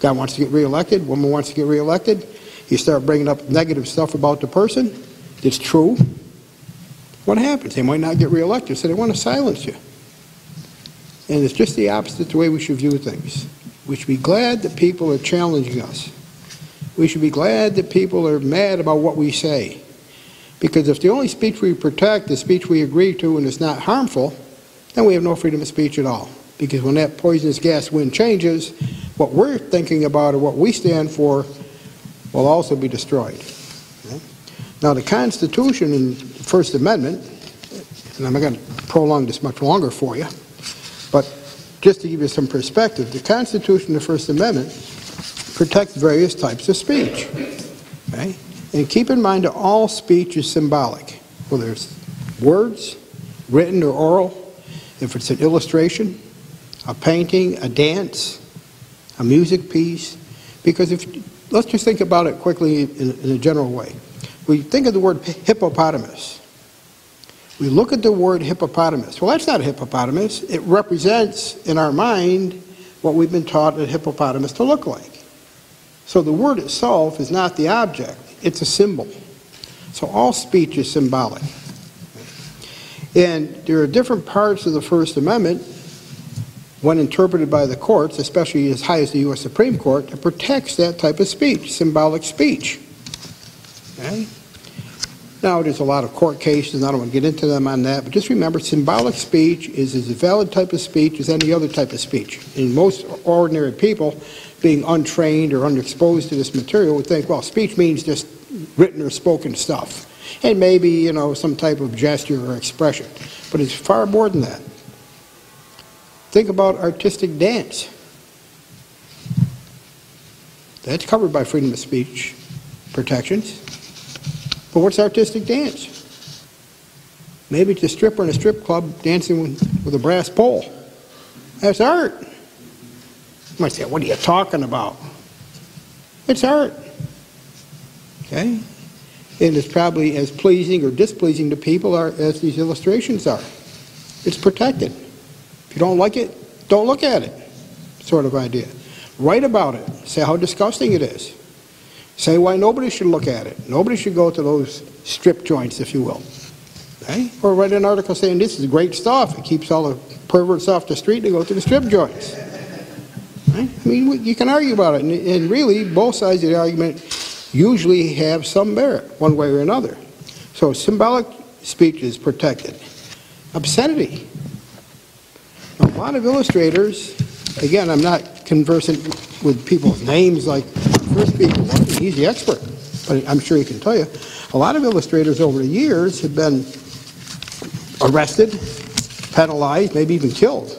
Guy wants to get reelected, woman wants to get reelected. You start bringing up negative stuff about the person. It's true. What happens? They might not get reelected, so they want to silence you. And it's just the opposite the way we should view things. We should be glad that people are challenging us. We should be glad that people are mad about what we say. Because if the only speech we protect is speech we agree to and it's not harmful, then we have no freedom of speech at all. because when that poisonous gas wind changes, what we're thinking about or what we stand for will also be destroyed. Now, the Constitution and the First Amendment, and I'm not going to prolong this much longer for you, but just to give you some perspective, the Constitution and the First Amendment protect various types of speech. Okay? And keep in mind that all speech is symbolic, whether it's words, written or oral, if it's an illustration, a painting, a dance, a music piece, because if, let's just think about it quickly in, in a general way. We think of the word hippopotamus. We look at the word hippopotamus. Well, that's not a hippopotamus. It represents in our mind what we've been taught a hippopotamus to look like. So the word itself is not the object, it's a symbol. So all speech is symbolic. And there are different parts of the First Amendment, when interpreted by the courts, especially as high as the U S Supreme Court, that protects that type of speech, symbolic speech. Okay. Now, there's a lot of court cases, and I don't want to get into them on that, but just remember, symbolic speech is as valid type of speech as any other type of speech. And most ordinary people, being untrained or underexposed to this material, would think, well, speech means just written or spoken stuff, and maybe, you know, some type of gesture or expression. But it's far more than that. Think about artistic dance. That's covered by freedom of speech protections. But what's artistic dance? Maybe it's a stripper in a strip club dancing with, with a brass pole. That's art. You might say, what are you talking about? It's art. Okay? And it's probably as pleasing or displeasing to people are, as these illustrations are. It's protected. If you don't like it, don't look at it, sort of idea. Write about it. Say how disgusting it is. Say why nobody should look at it. Nobody should go to those strip joints, if you will. Okay? Or write an article saying this is great stuff. It keeps all the perverts off the street to go to the strip joints. Okay? I mean, you can argue about it. And, and really, both sides of the argument usually have some merit, one way or another. So symbolic speech is protected. Obscenity. A lot of illustrators, again, I'm not conversant with people's names like first speaker, he's the expert, but I'm sure he can tell you, a lot of illustrators over the years have been arrested, penalized, maybe even killed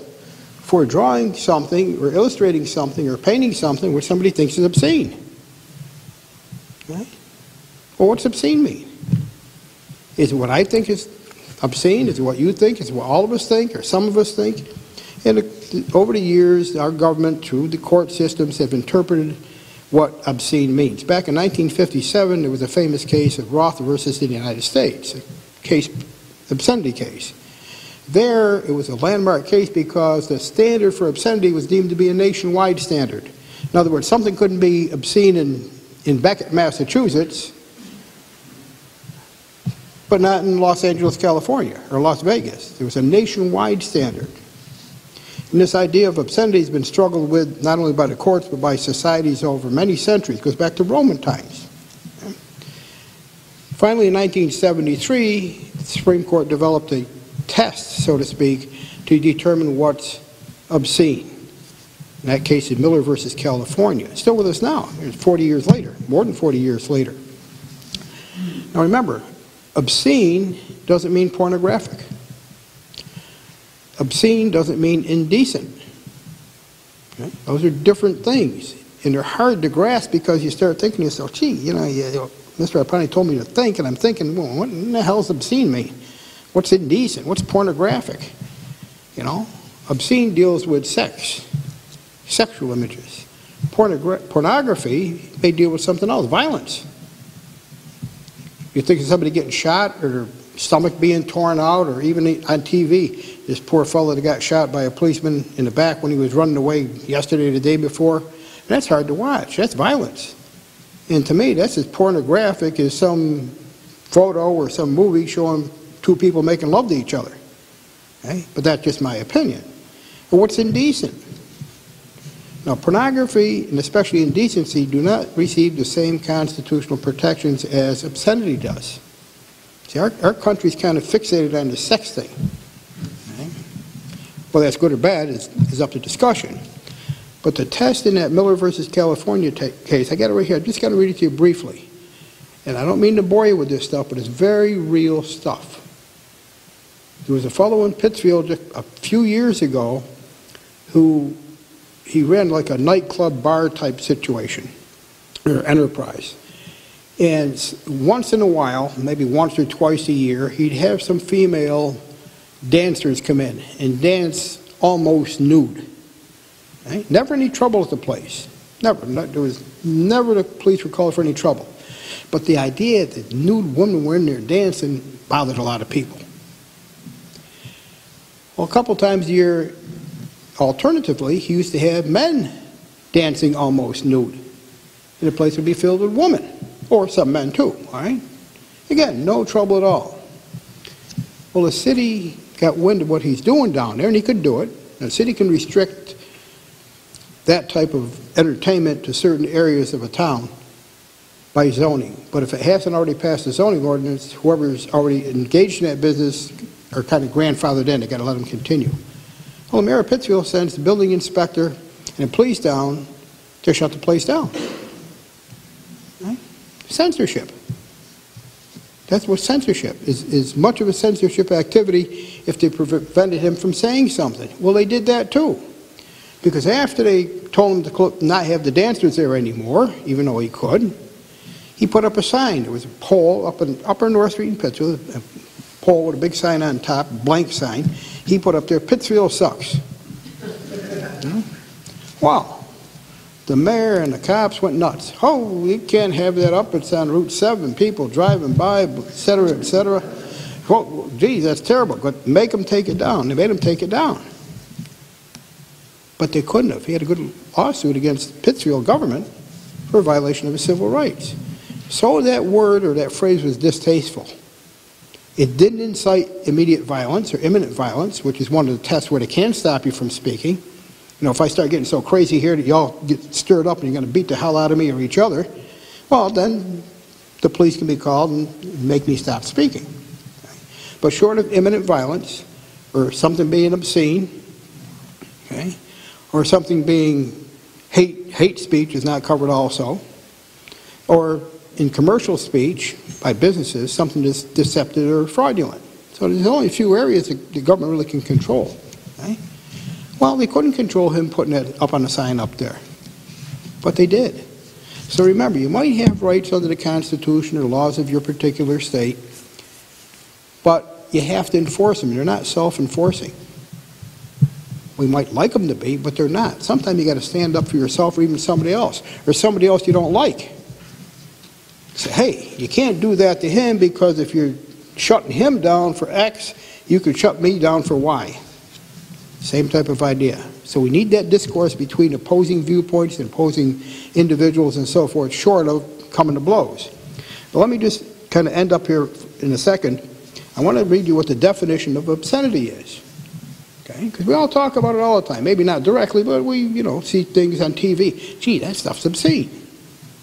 for drawing something or illustrating something or painting something which somebody thinks is obscene. Right? Well, what's obscene mean? Is it what I think is obscene? Is it what you think? Is it what all of us think or some of us think? And over the years, our government, through the court systems, have interpreted what obscene means. Back in nineteen fifty-seven, there was a famous case of Roth versus the United States, a case, obscenity case. There, it was a landmark case because the standard for obscenity was deemed to be a nationwide standard. In other words, something couldn't be obscene in, in Becket, Massachusetts, but not in Los Angeles, California, or Las Vegas. There was a nationwide standard. And this idea of obscenity has been struggled with not only by the courts, but by societies over many centuries. It goes back to Roman times. Finally, in nineteen seventy-three, the Supreme Court developed a test, so to speak, to determine what's obscene. In that case, it's Miller versus California. It's still with us now, it's forty years later, more than forty years later. Now remember, obscene doesn't mean pornographic. Obscene doesn't mean indecent. Okay? Those are different things, and they're hard to grasp because you start thinking to yourself, gee, you know, you, you know Mister Apani told me to think, and I'm thinking, well, what in the hell's obscene mean? What's indecent? What's pornographic? You know, obscene deals with sex, sexual images. Pornogra pornography may deal with something else, violence. You think of somebody getting shot or stomach being torn out, or even on T V, this poor fellow that got shot by a policeman in the back when he was running away yesterday or the day before. And that's hard to watch. That's violence. And to me, that's as pornographic as some photo or some movie showing two people making love to each other. Okay? But that's just my opinion. But what's indecent? Now, pornography, and especially indecency, do not receive the same constitutional protections as obscenity does. See, our, our country's kind of fixated on the sex thing. Okay? Whether that's good or bad is, is up to discussion. But the test in that Miller versus California case, I got it right here, I just got to read it to you briefly. And I don't mean to bore you with this stuff, but it's very real stuff. There was a fellow in Pittsfield just a few years ago who, he ran like a nightclub bar type situation, or enterprise. And once in a while, maybe once or twice a year, he'd have some female dancers come in and dance almost nude. Right? Never any trouble at the place. Never. There was never the police were called for any trouble. But the idea that nude women were in there dancing bothered a lot of people. Well, a couple times a year, alternatively, he used to have men dancing almost nude. And the place would be filled with women, or some men too, all right? Again, no trouble at all. Well, the city got wind of what he's doing down there, and he could do it. Now, the city can restrict that type of entertainment to certain areas of a town by zoning. But if it hasn't already passed the zoning ordinance, whoever's already engaged in that business are kind of grandfathered in. They got to let them continue. Well, the mayor of Pittsfield sends the building inspector and the police down to shut the place down. Right? Censorship. That's what censorship is, is much of a censorship activity if they prevented him from saying something. Well, they did that too. Because after they told him to not have the dancers there anymore, even though he could, he put up a sign. There was a pole up in Upper North Street in Pittsfield, a pole with a big sign on top, blank sign. He put up there, Pittsfield sucks. Yeah. Wow. The mayor and the cops went nuts. Oh, you can't have that up. It's on Route seven. People driving by, et cetera, et cetera. Well, geez, that's terrible. But make them take it down. They made them take it down. But they couldn't have. He had a good lawsuit against Pittsfield government for a violation of his civil rights. So that word or that phrase was distasteful. It didn't incite immediate violence or imminent violence, which is one of the tests where they can stop you from speaking. You know, if I start getting so crazy here that y'all get stirred up and you're going to beat the hell out of me or each other, well, then the police can be called and make me stop speaking. Okay. But short of imminent violence or something being obscene, okay, or something being hate, hate speech is not covered also, or in commercial speech by businesses, something that's deceptive or fraudulent. So there's only a few areas that the government really can control. Right? Well, they couldn't control him putting it up on a sign up there, but they did. So remember, you might have rights under the Constitution or laws of your particular state, but you have to enforce them. They're not self-enforcing. We might like them to be, but they're not. Sometimes you got to stand up for yourself or even somebody else, or somebody else you don't like. Say, hey, you can't do that to him because if you're shutting him down for X, you could shut me down for Y. Same type of idea. So we need that discourse between opposing viewpoints and opposing individuals and so forth, short of coming to blows. But let me just kind of end up here in a second. I want to read you what the definition of obscenity is. Okay? Because we all talk about it all the time. Maybe not directly, but we, you know, see things on T V. Gee, that stuff's obscene.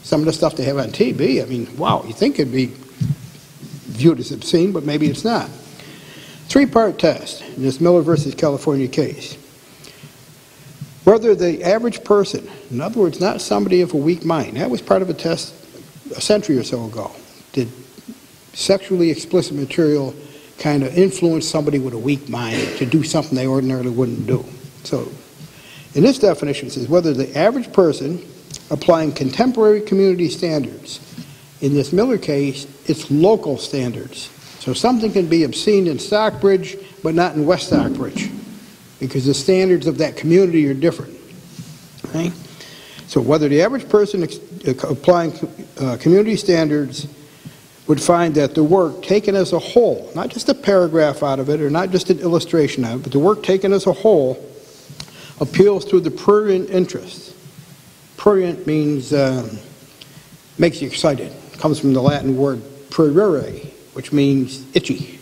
Some of the stuff they have on T V, I mean, wow, you think it'd be viewed as obscene, but maybe it's not. Three-part test in this Miller versus California case. Whether the average person, in other words, not somebody of a weak mind, that was part of a test a century or so ago. Did sexually explicit material kind of influence somebody with a weak mind to do something they ordinarily wouldn't do? So, in this definition, it says whether the average person applying contemporary community standards. In this Miller case, it's local standards. So something can be obscene in Stockbridge, but not in West Stockbridge, because the standards of that community are different. Okay? So whether the average person applying uh, community standards would find that the work taken as a whole, not just a paragraph out of it, or not just an illustration of it, but the work taken as a whole appeals to the prurient interests. Prurient means um, makes you excited. It comes from the Latin word prurere, which means itchy.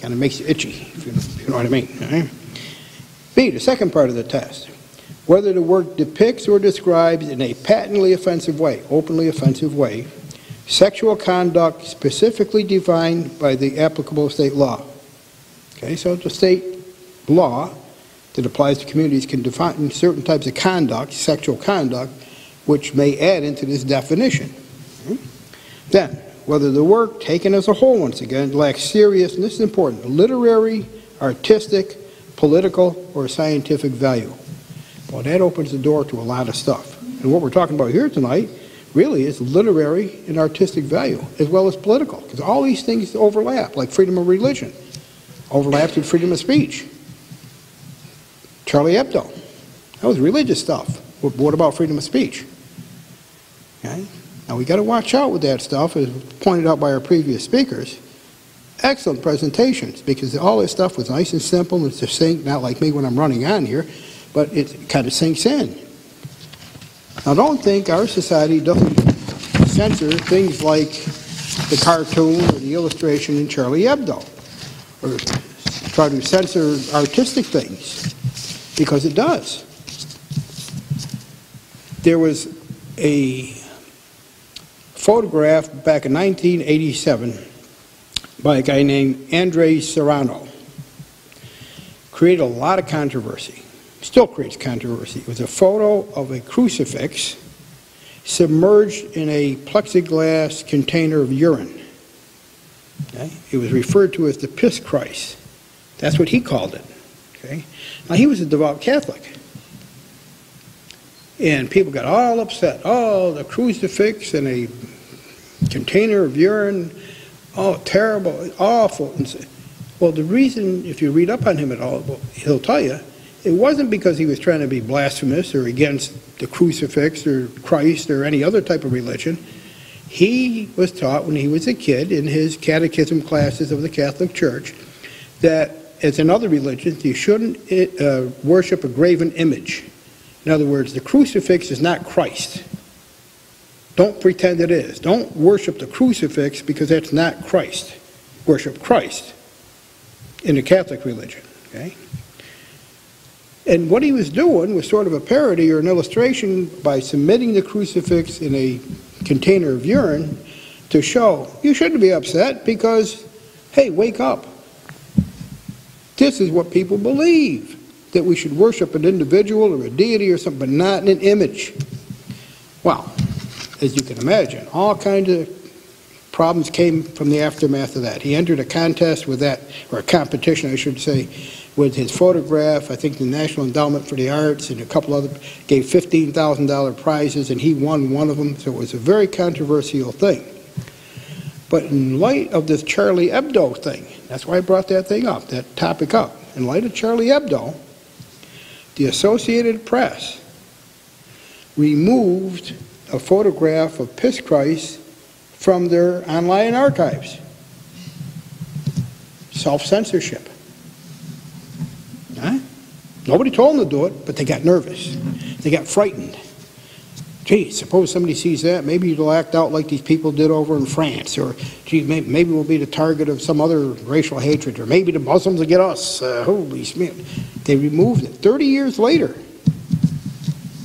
Kind of makes you itchy, if you know, if you know what I mean. Right? B, the second part of the test. Whether the work depicts or describes in a patently offensive way, openly offensive way, sexual conduct specifically defined by the applicable state law. Okay, so the state law that applies to communities can define certain types of conduct, sexual conduct, which may add into this definition. Then, whether the work, taken as a whole once again, lacks serious, and this is important, literary, artistic, political, or scientific value. Well, that opens the door to a lot of stuff. And what we're talking about here tonight really is literary and artistic value, as well as political, because all these things overlap, like freedom of religion, overlaps with freedom of speech. Charlie Hebdo, that was religious stuff. But what about freedom of speech? Okay. Now we got to watch out with that stuff, as pointed out by our previous speakers. Excellent presentations, because all this stuff was nice and simple and succinct, not like me when I'm running on here, but it kind of sinks in. Now don't think our society doesn't censor things like the cartoon or the illustration in Charlie Hebdo, or try to censor artistic things. Because it does. There was a photograph back in nineteen eighty-seven by a guy named Andre Serrano. Created a lot of controversy. Still creates controversy. It was a photo of a crucifix submerged in a plexiglass container of urine. Okay? It was referred to as the Piss Christ. That's what he called it. Okay? Now, he was a devout Catholic, and people got all upset. Oh, the crucifix and a container of urine, oh, terrible, awful. Well, the reason, if you read up on him at all, he'll tell you, it wasn't because he was trying to be blasphemous or against the crucifix or Christ or any other type of religion. He was taught when he was a kid in his catechism classes of the Catholic Church that, as in other religions, you shouldn't uh, worship a graven image. In other words, the crucifix is not Christ. Don't pretend it is. Don't worship the crucifix, because that's not Christ. Worship Christ in the Catholic religion. Okay? And what he was doing was sort of a parody or an illustration by submitting the crucifix in a container of urine to show, you shouldn't be upset because, hey, wake up. This is what people believe, that we should worship an individual or a deity or something, but not in an image. Well, as you can imagine, all kinds of problems came from the aftermath of that. He entered a contest with that, or a competition, I should say, with his photograph. I think the National Endowment for the Arts and a couple other gave fifteen thousand dollar prizes, and he won one of them, so it was a very controversial thing. But in light of this Charlie Hebdo thing, that's why I brought that thing up, that topic up. In light of Charlie Hebdo, the Associated Press removed a photograph of Piss Christ from their online archives. Self-censorship. Huh? Nobody told them to do it, but they got nervous. They got frightened. Gee, suppose somebody sees that, maybe it'll act out like these people did over in France, or gee, maybe we'll be the target of some other racial hatred, or maybe the Muslims will get us. Uh, holy shit. They removed it. Thirty years later,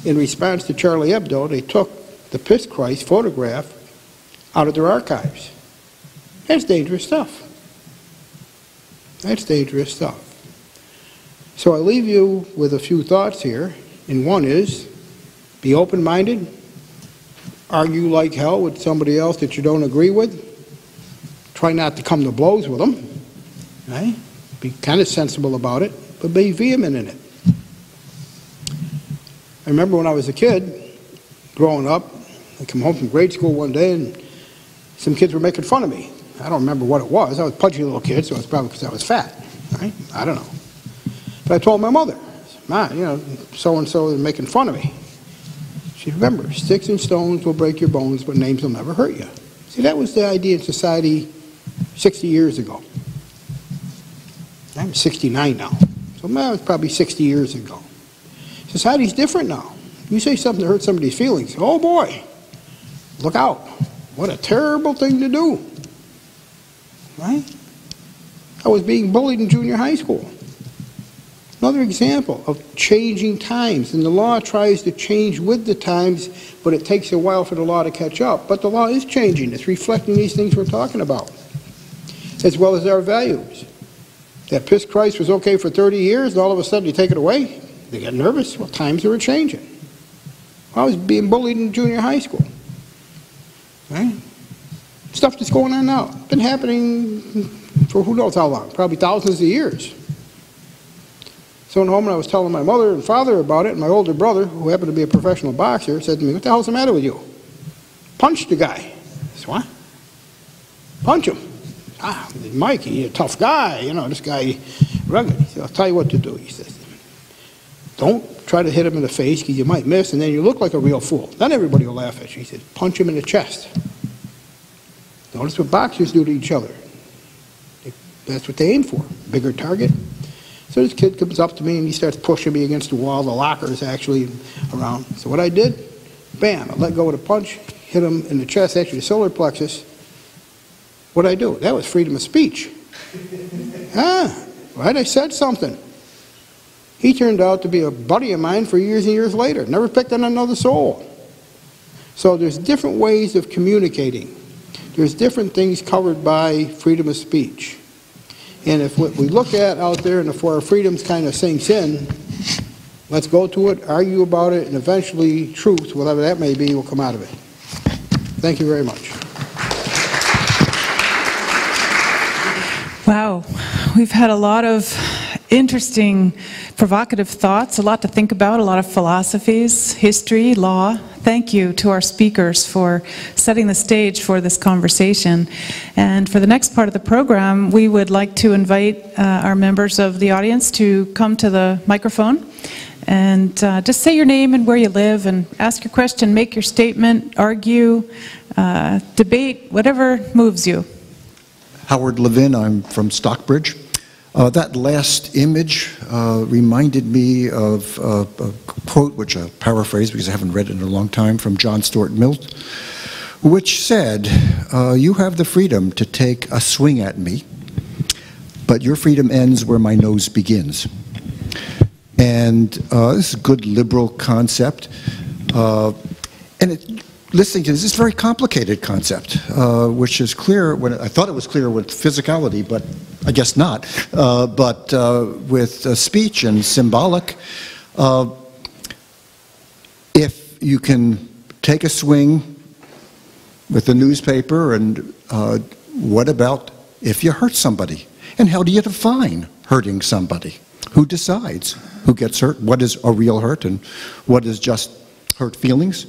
in response to Charlie Hebdo, they took the Piss Christ photograph out of their archives. That's dangerous stuff. That's dangerous stuff. So I leave you with a few thoughts here, and one is, be open-minded, argue like hell with somebody else that you don't agree with, try not to come to blows with them, right? Be kind of sensible about it, but be vehement in it. I remember when I was a kid, growing up, I come home from grade school one day and some kids were making fun of me. I don't remember what it was. I was a pudgy little kid, so it was probably because I was fat, right? I don't know. But I told my mother, Ma, you know, so-and-so is making fun of me. Remember, sticks and stones will break your bones, but names will never hurt you. See, that was the idea in society sixty years ago. I'm sixty-nine now, so that was probably sixty years ago. Society's different now. You say something to hurt somebody's feelings, oh boy, look out. What a terrible thing to do, right? I was being bullied in junior high school. Another example of changing times, and the law tries to change with the times, but it takes a while for the law to catch up. But the law is changing. It's reflecting these things we're talking about, as well as our values. That piss Christ was okay for thirty years, and all of a sudden you take it away, they get nervous. Well, times were changing. I was being bullied in junior high school. Right? Stuff that's going on now. Been happening for who knows how long, probably thousands of years. So in home, I was telling my mother and father about it, and my older brother, who happened to be a professional boxer, said to me, "What the hell's the matter with you? Punch the guy." I said, "What?" "Punch him." "Ah, Mike, he's a tough guy, you know, this guy, rugged." He said, "I'll tell you what to do," he says. "Don't try to hit him in the face, because you might miss, and then you look like a real fool. Then everybody will laugh at you." He said, "Punch him in the chest." Notice what boxers do to each other. That's what they aim for, bigger target. So this kid comes up to me, and he starts pushing me against the wall. The locker is actually around. So what I did, bam, I let go of the punch, hit him in the chest, actually the solar plexus. What'd I do? That was freedom of speech. Ah, right, I said something. He turned out to be a buddy of mine for years and years later. Never picked on another soul. So there's different ways of communicating. There's different things covered by freedom of speech. And if what we look at out there and the Four Freedoms kind of sinks in, let's go to it, argue about it, and eventually truth, whatever that may be, will come out of it. Thank you very much. Wow. We've had a lot of interesting, provocative thoughts, a lot to think about, a lot of philosophies, history, law. Thank you to our speakers for setting the stage for this conversation. And for the next part of the program, we would like to invite uh, our members of the audience to come to the microphone and uh, just say your name and where you live and ask your question, make your statement, argue, uh, debate, whatever moves you. Howard Levin, I'm from Stockbridge. Uh, that last image uh, reminded me of uh, a quote, which I'll paraphrase because I haven't read it in a long time, from John Stuart Mill, which said, uh, "You have the freedom to take a swing at me, but your freedom ends where my nose begins." And uh, this is a good liberal concept. Uh, and it, listening to this, this is a very complicated concept, uh, which is clear when, I thought it was clear with physicality, but I guess not, uh, but uh, with uh, speech and symbolic, uh, if you can take a swing with the newspaper, and uh, what about if you hurt somebody? And how do you define hurting somebody? Who decides who gets hurt? What is a real hurt and what is just hurt feelings?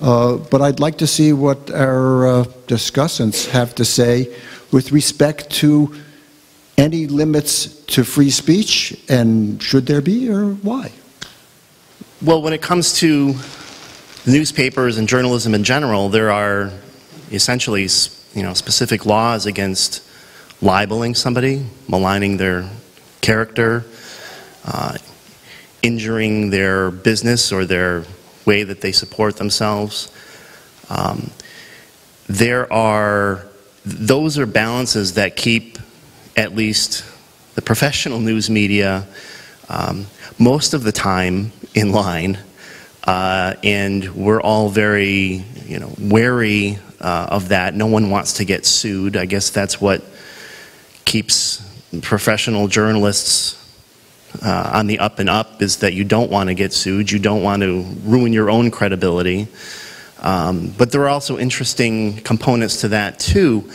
Uh, but I'd like to see what our uh, discussants have to say with respect to any limits to free speech, and should there be, or why? Well, when it comes to newspapers and journalism in general, there are essentially, you know, specific laws against libeling somebody, maligning their character, uh, injuring their business or their way that they support themselves. Um, there are, those are balances that keep at least the professional news media um, most of the time in line, uh, and we're all very, you know, wary uh, of that. No one wants to get sued. I guess that's what keeps professional journalists uh, on the up and up, is that you don't want to get sued, you don't want to ruin your own credibility. Um, but there are also interesting components to that too.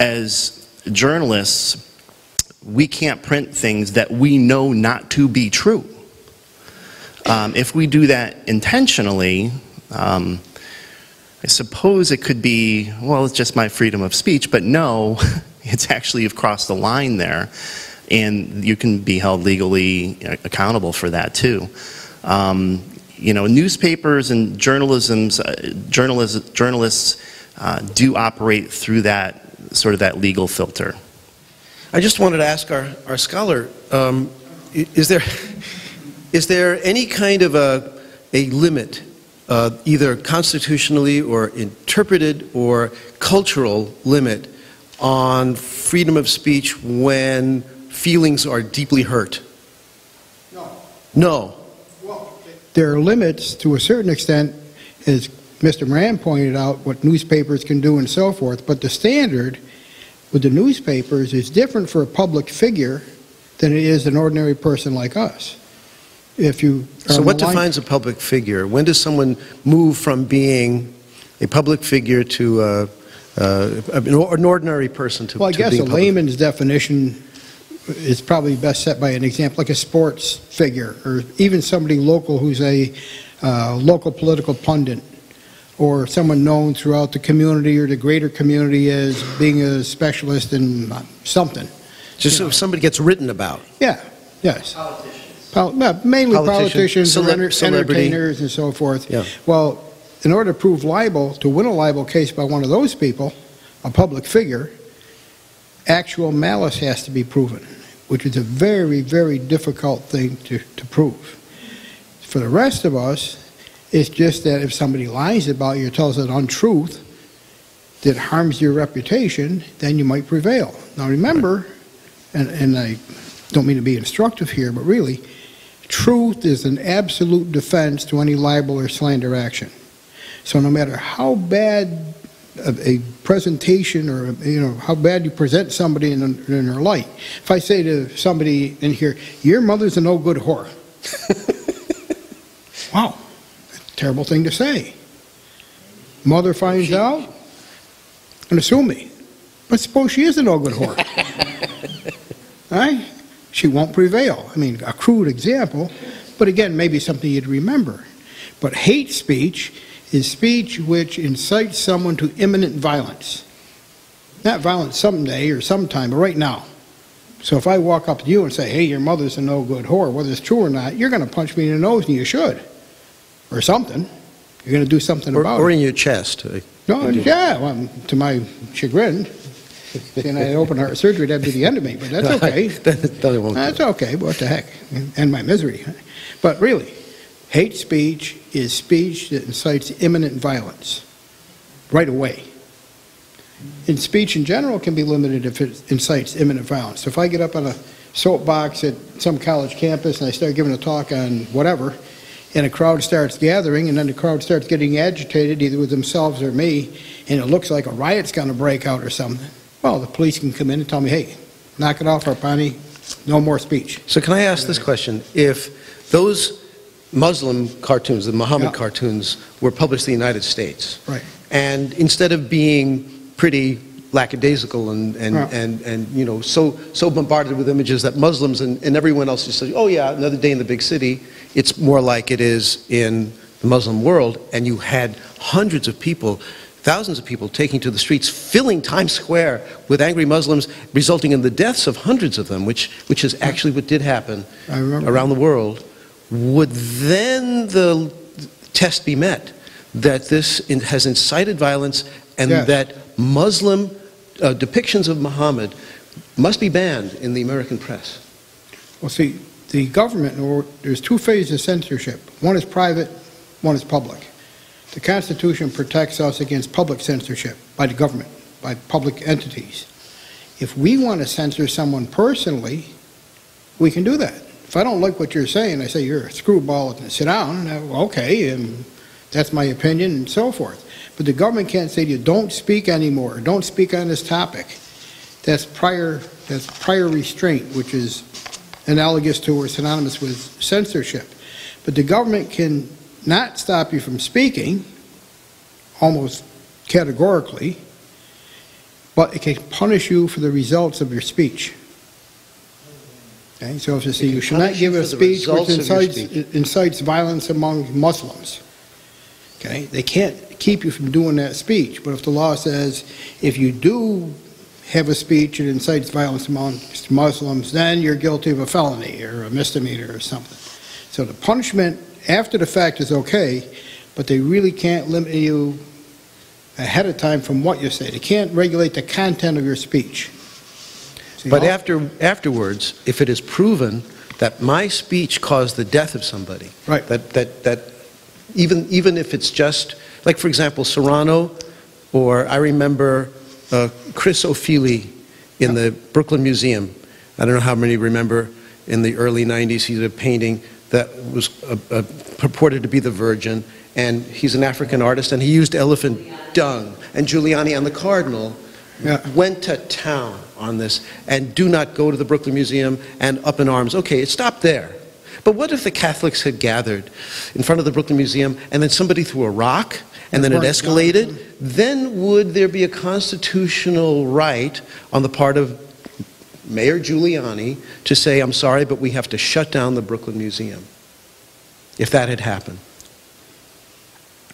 As journalists, we can't print things that we know not to be true. Um, if we do that intentionally, um, I suppose it could be, well, it's just my freedom of speech, but no, it's actually, you've crossed the line there, and you can be held legally accountable for that too. Um, you know, newspapers and journalism's, uh, journalists, journalists uh, do operate through that, sort of that legal filter. I just wanted to ask our, our scholar, um, is there, is there any kind of a, a limit, uh, either constitutionally or interpreted or cultural limit, on freedom of speech when feelings are deeply hurt? No. No. Well, there are limits to a certain extent, as Mister Moran pointed out, what newspapers can do and so forth, but the standard with the newspapers is different for a public figure than it is an ordinary person like us. If you are so what defines a public figure? When does someone move from being a public figure to uh, uh, an ordinary person to being public? Well, I guess a layman's definition is probably best set by an example, like a sports figure, or even somebody local who's a uh, local political pundit, or someone known throughout the community or the greater community as being a specialist in something. Just so somebody gets written about. Yeah, yes. Politicians. Pol no, mainly politicians, politicians and entertainers and so forth. Yeah. Well, in order to prove libel, to win a libel case by one of those people, a public figure, actual malice has to be proven, which is a very, very difficult thing to, to prove. For the rest of us, it's just that if somebody lies about you, tells an untruth that harms your reputation, then you might prevail. Now remember, and, and I don't mean to be instructive here, but really, truth is an absolute defense to any libel or slander action. So no matter how bad a, a presentation or, you know, how bad you present somebody in, in their light. If I say to somebody in here, your mother's a no-good whore. Wow. Terrible thing to say. Mother finds she, out and assume me. But suppose she is a no-good whore. Right? She won't prevail. I mean, a crude example, but again, maybe something you'd remember. But hate speech is speech which incites someone to imminent violence. Not violence someday or sometime, but right now. So if I walk up to you and say, hey, your mother's a no-good whore, whether it's true or not, you're going to punch me in the nose, and you should. Or something. You're going to do something or, about or it. Or in your chest. No, yeah, well, to my chagrin. And I had open heart surgery, that'd be the end of me, but that's okay. That's okay, what the heck. And my misery. But really, hate speech is speech that incites imminent violence right away. And speech in general can be limited if it incites imminent violence. So if I get up on a soapbox at some college campus and I start giving a talk on whatever, and a crowd starts gathering, and then the crowd starts getting agitated, either with themselves or me, and it looks like a riot's going to break out or something, well, the police can come in and tell me, hey, knock it off, Arpani, no more speech. So can I ask this question? If those Muslim cartoons, the Muhammad yeah. cartoons, were published in the United States, right. and instead of being pretty lackadaisical and, and, yeah. and, and you know, so, so bombarded with images that Muslims and, and everyone else just says, oh yeah, another day in the big city, it's more like it is in the Muslim world, and you had hundreds of people, thousands of people taking to the streets, filling Times Square with angry Muslims, resulting in the deaths of hundreds of them, which, which is actually what did happen around the world. Would then the test be met that this in, has incited violence and yes. that Muslim uh, depictions of Muhammad must be banned in the American press? Well, see, the government, there's two phases of censorship. One is private, one is public. The Constitution protects us against public censorship by the government, by public entities. If we want to censor someone personally, we can do that. If I don't like what you're saying, I say you're a screwball and sit down, and I, well, okay, and that's my opinion and so forth. But the government can't say to you, don't speak anymore, don't speak on this topic. That's prior, that's prior restraint, which is analogous to or synonymous with censorship. But the government can not stop you from speaking, almost categorically, but it can punish you for the results of your speech. Okay, so if you say you should not give a speech which incites, incites violence among Muslims, okay, they can't keep you from doing that speech. But if the law says if you do have a speech that incites violence amongst Muslims, then you're guilty of a felony or a misdemeanor or something. So the punishment after the fact is okay, but they really can't limit you ahead of time from what you say. They can't regulate the content of your speech. See, but after, afterwards, if it is proven that my speech caused the death of somebody, right. that, that, that even, even if it's just, like for example, Serrano, or I remember Uh, Chris O'Feely in the Brooklyn Museum. I don't know how many remember, in the early nineties he did a painting that was uh, uh, purported to be the Virgin, and he's an African artist, and he used elephant dung, and Giuliani and the Cardinal yeah. went to town on this, and do not go to the Brooklyn Museum and up in arms. Okay, it stopped there. But what if the Catholics had gathered in front of the Brooklyn Museum and then somebody threw a rock and then it escalated? Then would there be a constitutional right on the part of Mayor Giuliani to say, I'm sorry, but we have to shut down the Brooklyn Museum? If that had happened,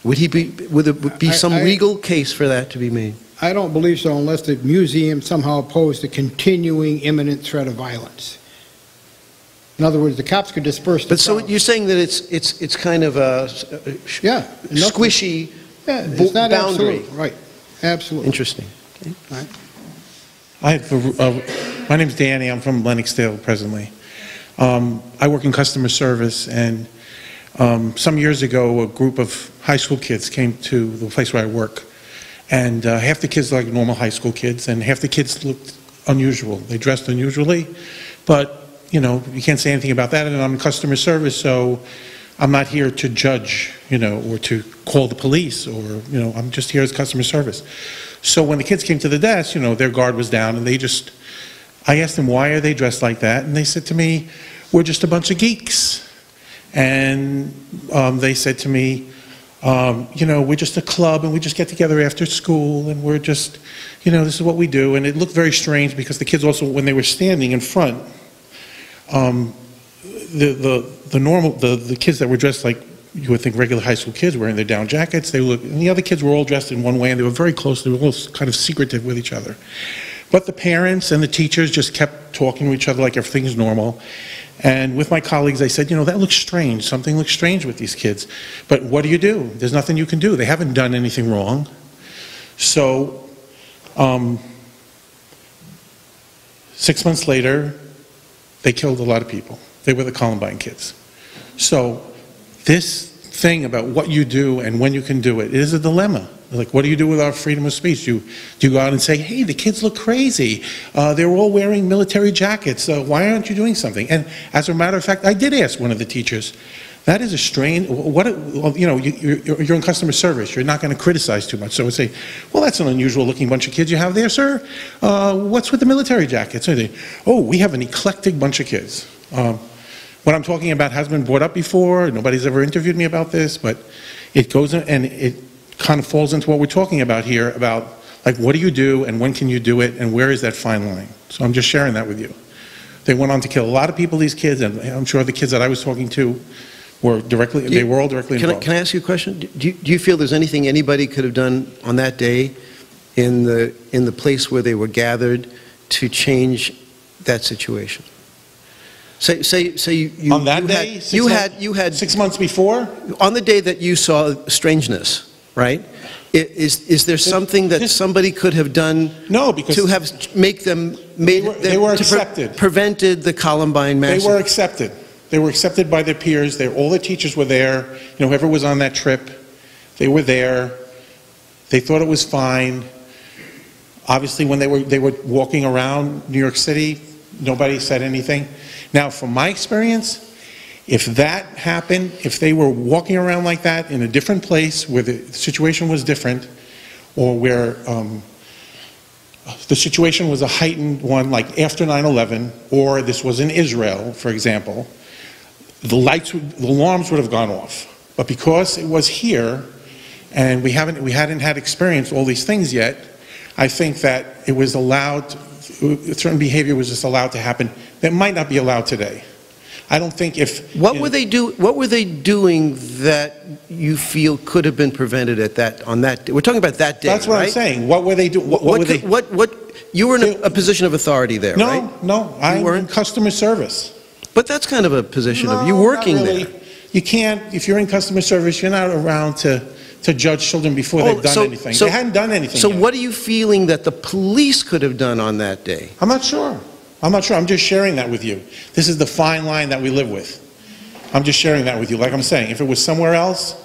would he be, would there be some I, I, legal case for that to be made? I don't believe so, unless the museum somehow posed a continuing imminent threat of violence. In other words, the cops could disperse the But crowd. So you're saying that it's, it's, it's kind of a, a yeah, squishy yeah, it's not boundary. Absolute. Right, absolutely. Interesting. Okay. All right. I have a, uh, my name's Danny, I'm from Lenoxdale presently. Um, I work in customer service, and um, some years ago a group of high school kids came to the place where I work. And uh, half the kids are like normal high school kids, and half the kids looked unusual. They dressed unusually, but you know, you can't say anything about that, and I'm in customer service, so I'm not here to judge, you know, or to call the police, or, you know, I'm just here as customer service. So when the kids came to the desk, you know, their guard was down, and they just, I asked them, why are they dressed like that? And they said to me, we're just a bunch of geeks. And um, they said to me, um, you know, we're just a club, and we just get together after school, and we're just, you know, this is what we do. And it looked very strange, because the kids also, when they were standing in front, Um, the, the, the normal, the, the kids that were dressed like you would think regular high school kids wearing their down jackets, they look, and the other kids were all dressed in one way, and they were very close, they were all kind of secretive with each other. But the parents and the teachers just kept talking to each other like everything's normal. And with my colleagues, I said, you know, that looks strange, something looks strange with these kids. But what do you do? There's nothing you can do. They haven't done anything wrong. So, um, six months later, they killed a lot of people. They were the Columbine kids. So this thing about what you do and when you can do it, it is a dilemma. Like, what do you do with our freedom of speech? You, do you go out and say, hey, the kids look crazy. Uh, they're all wearing military jackets. Uh, why aren't you doing something? And as a matter of fact, I did ask one of the teachers, that is a strain, what, you know, you, you're, you're in customer service, you're not going to criticize too much. So I would say, well, that's an unusual looking bunch of kids you have there, sir. Uh, what's with the military jackets? They, oh, we have an eclectic bunch of kids. Um, what I'm talking about has been brought up before, nobody's ever interviewed me about this, but it goes in, and it kind of falls into what we're talking about here, about like, what do you do and when can you do it and where is that fine line? So I'm just sharing that with you. They went on to kill a lot of people, these kids, and I'm sure the kids that I was talking to were directly, you, they were all directly involved. Can I, can I ask you a question? Do you, do you feel there's anything anybody could have done on that day in the, in the place where they were gathered to change that situation? Say, say, say you, you, on that you day? Had, six you, months, had, you had... Six months before? On the day that you saw strangeness, right? Is, is there something that somebody could have done no, because to have make them... Made they were, they were accepted. Pre prevented the Columbine massacre? They were accepted. They were accepted by their peers. They, all the teachers were there. You know, whoever was on that trip, they were there. They thought it was fine. Obviously, when they were they were walking around New York City, nobody said anything. Now, from my experience, if that happened, if they were walking around like that in a different place where the situation was different, or where um, the situation was a heightened one, like after nine eleven, or this was in Israel, for example. The lights, the alarms would have gone off. But because it was here, and we haven't, we hadn't had experienced all these things yet, I think that it was allowed, certain behavior was just allowed to happen that might not be allowed today. I don't think if... What were they do, what were they doing that you feel could have been prevented at that, on that day? We're talking about that day, That's what right? I'm saying. What were they doing? What, what, what, they, what, what You were in a, a position of authority there, no, right? No, no. I'm in customer service. But that's kind of a position no, of you working really. there. You can't, if you're in customer service, you're not around to, to judge children before oh, they've done so, anything. So, they hadn't done anything. So yet. What are you feeling that the police could have done on that day? I'm not sure. I'm not sure. I'm just sharing that with you. This is the fine line that we live with. I'm just sharing that with you. Like I'm saying, if it was somewhere else,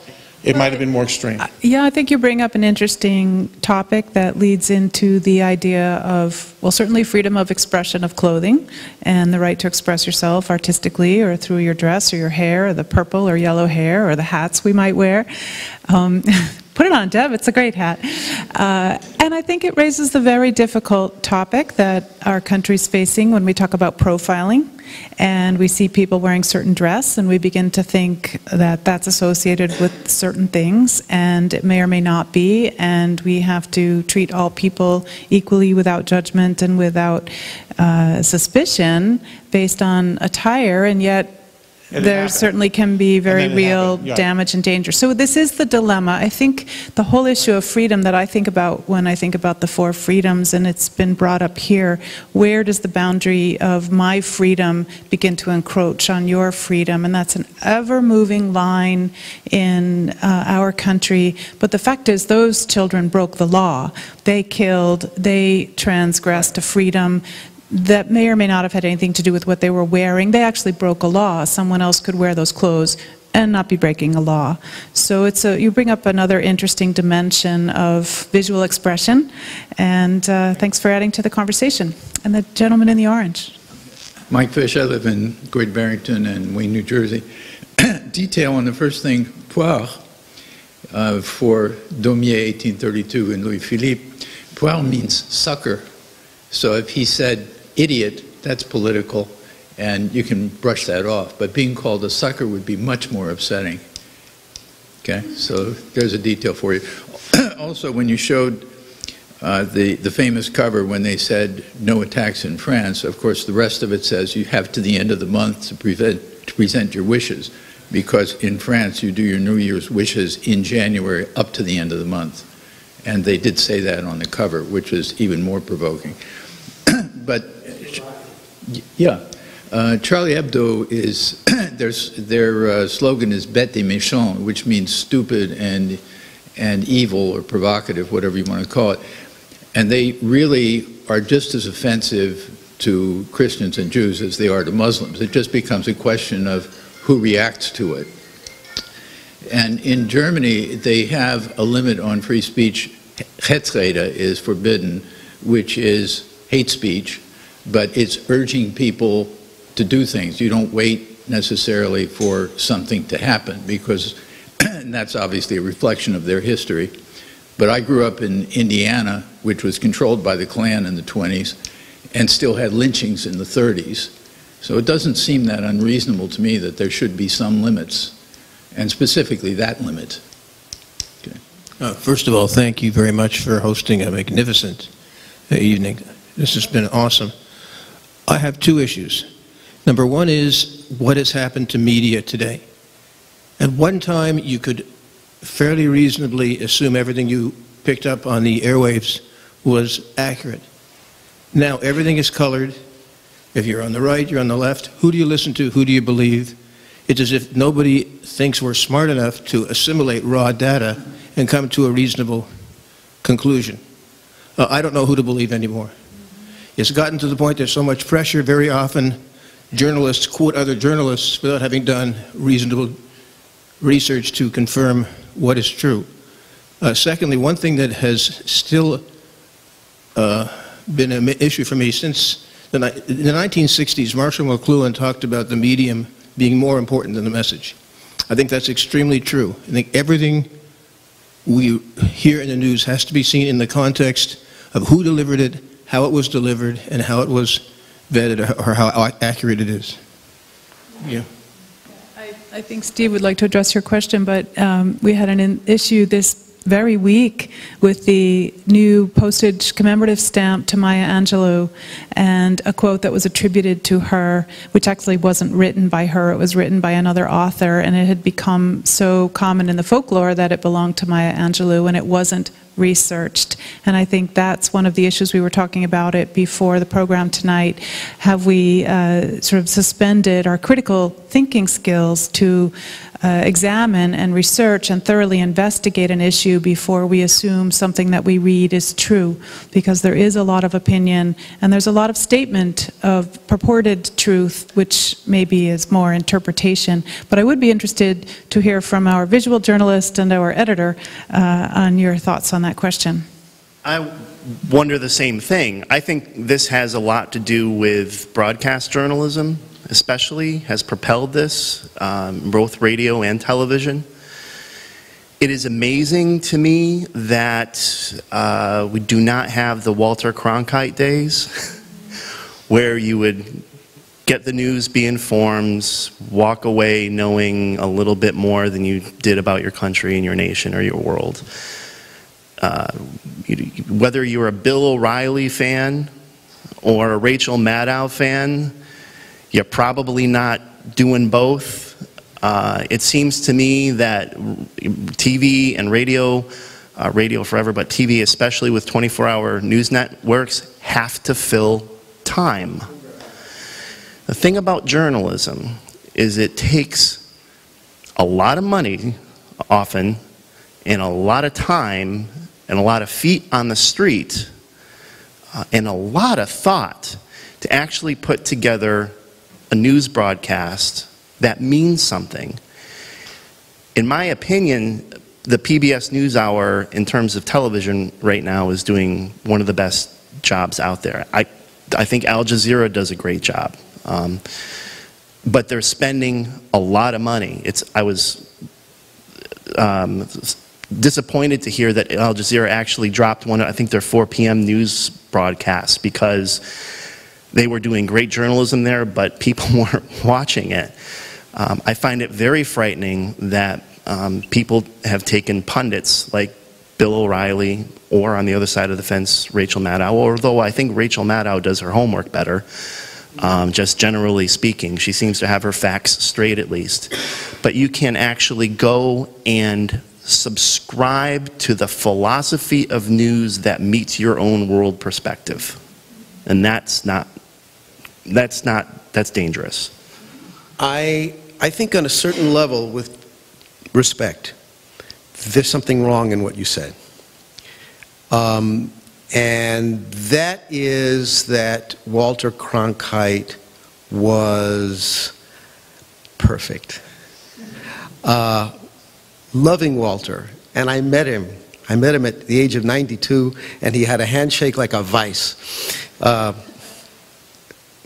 it might have been more extreme. Yeah, I think you bring up an interesting topic that leads into the idea of, well, certainly freedom of expression of clothing and the right to express yourself artistically or through your dress or your hair or the purple or yellow hair or the hats we might wear. Um, Put it on, Deb, it's a great hat. Uh, and I think it raises the very difficult topic that our country's facing when we talk about profiling, and we see people wearing certain dress and we begin to think that that's associated with certain things, and it may or may not be, and we have to treat all people equally without judgment and without uh, suspicion based on attire, and yet And there certainly can be very real yeah. damage and danger. So this is the dilemma. I think the whole issue of freedom that I think about when I think about the Four Freedoms, and it's been brought up here, where does the boundary of my freedom begin to encroach on your freedom? And that's an ever-moving line in uh, our country. But the fact is, those children broke the law. They killed, they transgressed a freedom that may or may not have had anything to do with what they were wearing. They actually broke a law. Someone else could wear those clothes and not be breaking a law. So it's a, you bring up another interesting dimension of visual expression, and uh, thanks for adding to the conversation. And the gentleman in the orange. Mike Fish, I live in Great Barrington and Wayne, New Jersey. Detail on the first thing, Poire, uh, for Daumier, eighteen thirty-two, and Louis-Philippe. Poire means sucker. So if he said, idiot, that's political, and you can brush that off. But being called a sucker would be much more upsetting. Okay, so there's a detail for you. Also, when you showed uh, the, the famous cover when they said, no attacks in France, of course the rest of it says you have to the end of the month to, prevent, to present your wishes, because in France you do your New Year's wishes in January up to the end of the month. And they did say that on the cover, which is even more provoking. But yeah, uh, Charlie Hebdo is their their uh, slogan is "Bête et méchant," which means stupid and and evil or provocative, whatever you want to call it. And they really are just as offensive to Christians and Jews as they are to Muslims. It just becomes a question of who reacts to it. And in Germany, they have a limit on free speech. Hetzrede is forbidden, which is hate speech, but it's urging people to do things. You don't wait necessarily for something to happen, because and that's obviously a reflection of their history. But I grew up in Indiana, which was controlled by the Klan in the twenties, and still had lynchings in the thirties. So it doesn't seem that unreasonable to me that there should be some limits, and specifically that limit. Okay. Uh, first of all, thank you very much for hosting a magnificent evening. This has been awesome. I have two issues. Number one is what has happened to media today. At one time, you could fairly reasonably assume everything you picked up on the airwaves was accurate. Now everything is colored. If you're on the right, you're on the left. Who do you listen to? Who do you believe? It's as if nobody thinks we're smart enough to assimilate raw data and come to a reasonable conclusion. Uh, I don't know who to believe anymore. It's gotten to the point there's so much pressure, very often journalists quote other journalists without having done reasonable research to confirm what is true. Uh, secondly, one thing that has still uh, been an issue for me since the, the nineteen sixties, Marshall McLuhan talked about the medium being more important than the message. I think that's extremely true. I think everything we hear in the news has to be seen in the context of who delivered it, how it was delivered, and how it was vetted, or how accurate it is. Yeah. I, I think Steve would like to address your question, but um, we had an issue this very week with the new postage commemorative stamp to Maya Angelou, and a quote that was attributed to her, which actually wasn't written by her, it was written by another author, and it had become so common in the folklore that it belonged to Maya Angelou and it wasn't researched. And I think that's one of the issues we were talking about it before the program tonight. Have we uh, sort of suspended our critical thinking skills to Uh, examine and research and thoroughly investigate an issue before we assume something that we read is true, because there is a lot of opinion and there's a lot of statement of purported truth, which maybe is more interpretation. But I would be interested to hear from our visual journalist and our editor uh, on your thoughts on that question. I wonder the same thing. I think this has a lot to do with broadcast journalism, especially, has propelled this, um, both radio and television. It is amazing to me that uh, we do not have the Walter Cronkite days where you would get the news, be informed, walk away knowing a little bit more than you did about your country and your nation or your world. Uh, you, whether you're a Bill O'Reilly fan or a Rachel Maddow fan, you're probably not doing both. Uh, it seems to me that T V and radio, uh, radio forever, but T V especially with twenty-four hour news networks, have to fill time. The thing about journalism is it takes a lot of money often and a lot of time and a lot of feet on the street uh, and a lot of thought to actually put together a news broadcast that means something. In my opinion, the P B S NewsHour, in terms of television right now, is doing one of the best jobs out there. I, I think Al Jazeera does a great job. Um, but they're spending a lot of money. It's, I was um, disappointed to hear that Al Jazeera actually dropped one of, I think, their four P M news broadcasts because they were doing great journalism there, but people weren't watching it. Um, I find it very frightening that um, people have taken pundits like Bill O'Reilly or, on the other side of the fence, Rachel Maddow, although I think Rachel Maddow does her homework better, um, just generally speaking. She seems to have her facts straight at least. But you can actually go and subscribe to the philosophy of news that meets your own world perspective. And that's not, that's not, that's dangerous. I, I think on a certain level, with respect, there's something wrong in what you said. Um, and that is that Walter Cronkite was perfect. Uh, loving Walter, and I met him. I met him at the age of ninety-two, and he had a handshake like a vice. Uh,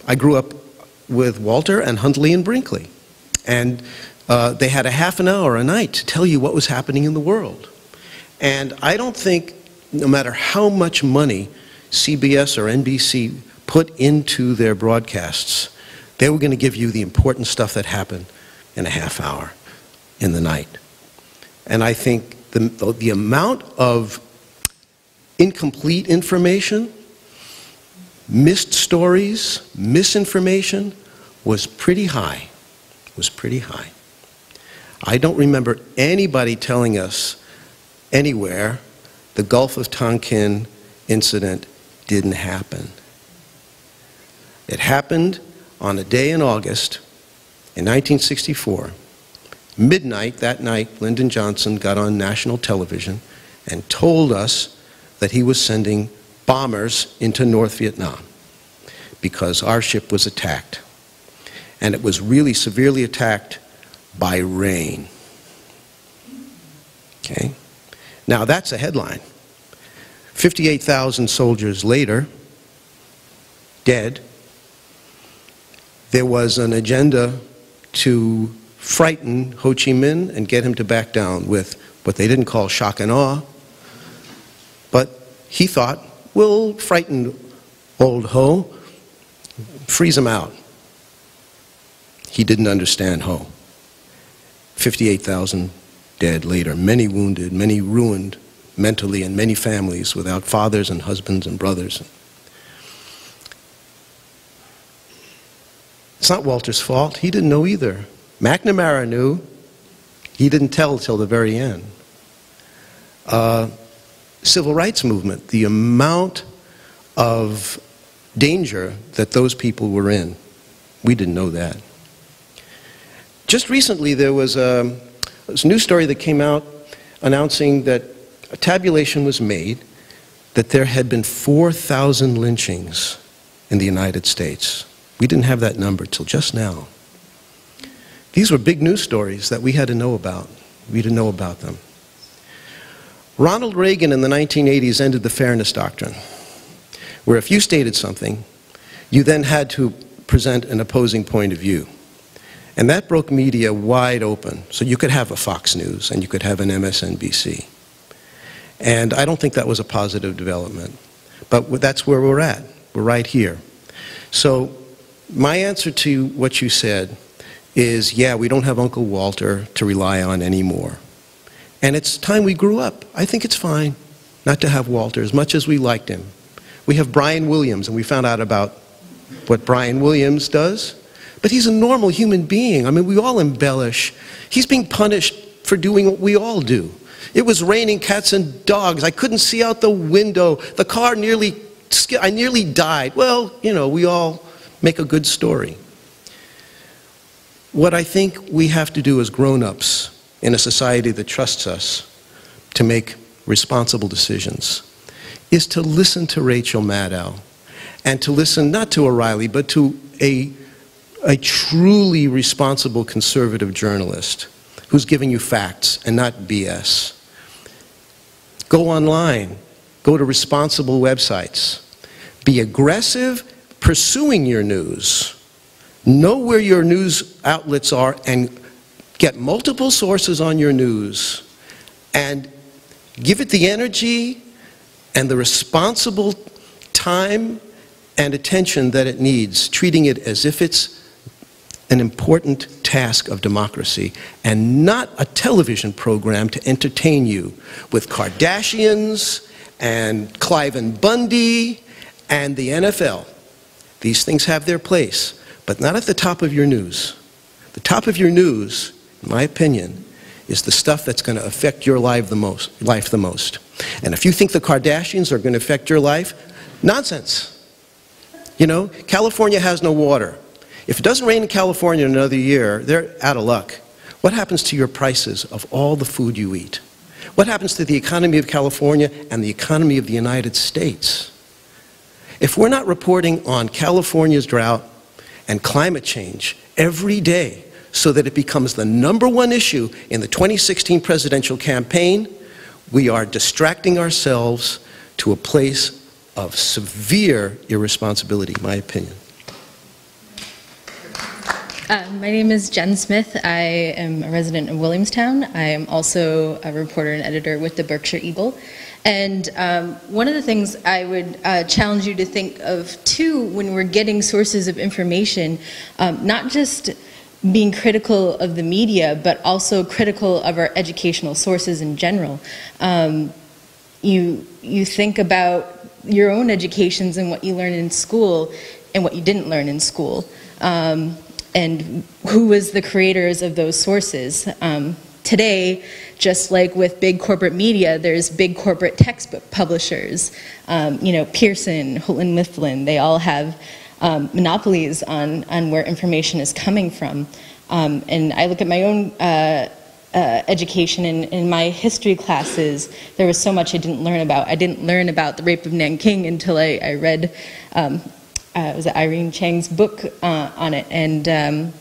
I grew up with Walter and Huntley and Brinkley, and uh, they had a half an hour a night to tell you what was happening in the world. And I don't think, no matter how much money C B S or N B C put into their broadcasts, they were going to give you the important stuff that happened in a half hour in the night. And I think the, the amount of incomplete information, missed stories, misinformation was pretty high, was pretty high. I don't remember anybody telling us anywhere the Gulf of Tonkin incident didn't happen. It happened on a day in August in nineteen sixty-four. Midnight that night, Lyndon Johnson got on national television and told us that he was sending bombers into North Vietnam because our ship was attacked, and it was really severely attacked by rain. Okay, now that's a headline. fifty-eight thousand soldiers later, dead. There was an agenda to frighten Ho Chi Minh and get him to back down with what they didn't call shock and awe, but he thought, we'll frighten old Ho, freeze him out. He didn't understand Ho. fifty-eight thousand dead later, many wounded, many ruined mentally, and many families without fathers and husbands and brothers. It's not Walter's fault. He didn't know either. McNamara knew. He didn't tell till the very end. Uh, Civil rights movement, the amount of danger that those people were in. We didn't know that. Just recently there was a, was a news story that came out announcing that a tabulation was made that there had been four thousand lynchings in the United States. We didn't have that number till just now. These were big news stories that we had to know about. We didn't know about them. Ronald Reagan in the nineteen eighties ended the Fairness Doctrine, where if you stated something, you then had to present an opposing point of view. And that broke media wide open. So you could have a Fox News and you could have an M S N B C. And I don't think that was a positive development. But that's where we're at. We're right here. So my answer to what you said is, yeah, we don't have Uncle Walter to rely on anymore. And it's time we grew up. I think it's fine not to have Walter as much as we liked him. We have Brian Williams, and we found out about what Brian Williams does. But he's a normal human being. I mean, we all embellish. He's being punished for doing what we all do. It was raining cats and dogs. I couldn't see out the window. The car nearly, I nearly died. Well, you know, we all make a good story. What I think we have to do as grown-ups in a society that trusts us to make responsible decisions is to listen to Rachel Maddow and to listen not to O'Reilly, but to a, a truly responsible conservative journalist who's giving you facts and not B S. Go online, go to responsible websites, be aggressive, pursuing your news, know where your news outlets are, and get multiple sources on your news, and give it the energy and the responsible time and attention that it needs, treating it as if it's an important task of democracy and not a television program to entertain you with Kardashians and Clive and Bundy and the N F L. These things have their place, but not at the top of your news. The top of your news, in my opinion, is the stuff that's going to affect your life the most, life the most. And if you think the Kardashians are going to affect your life, nonsense. You know, California has no water. If it doesn't rain in California in another year, they're out of luck. What happens to your prices of all the food you eat? What happens to the economy of California and the economy of the United States? If we're not reporting on California's drought and climate change every day so that it becomes the number one issue in the twenty sixteen presidential campaign, we are distracting ourselves to a place of severe irresponsibility, in my opinion. Uh, my name is Jen Smith. I am a resident of Williamstown. I am also a reporter and editor with the Berkshire Eagle. And um, one of the things I would uh, challenge you to think of, too, when we're getting sources of information, um, not just being critical of the media, but also critical of our educational sources in general. Um, you, you think about your own educations and what you learned in school and what you didn't learn in school. Um, and who was the creators of those sources. Um, today, just like with big corporate media, there's big corporate textbook publishers. Um, you know, Pearson, Houghton Mifflin, they all have um, monopolies on, on where information is coming from. Um, and I look at my own uh, Uh, education in, in my history classes. There was so much I didn't learn about. I didn't learn about the Rape of Nanking until I, I read, um, uh, it was Irene Chang's book uh, on it. And um,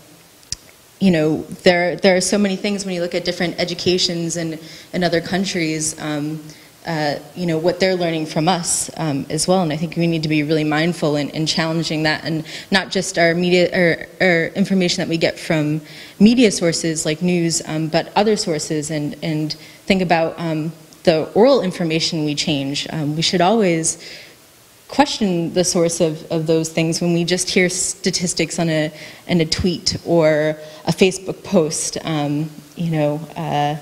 you know, there there are so many things when you look at different educations in, in other countries, um, uh, you know, what they're learning from us um, as well. And I think we need to be really mindful in, in challenging that, and not just our media or, or information that we get from media sources like news, um, but other sources, and, and think about um, the oral information we change. Um, we should always question the source of, of those things when we just hear statistics on a, on a tweet or a Facebook post. Um, you know, uh,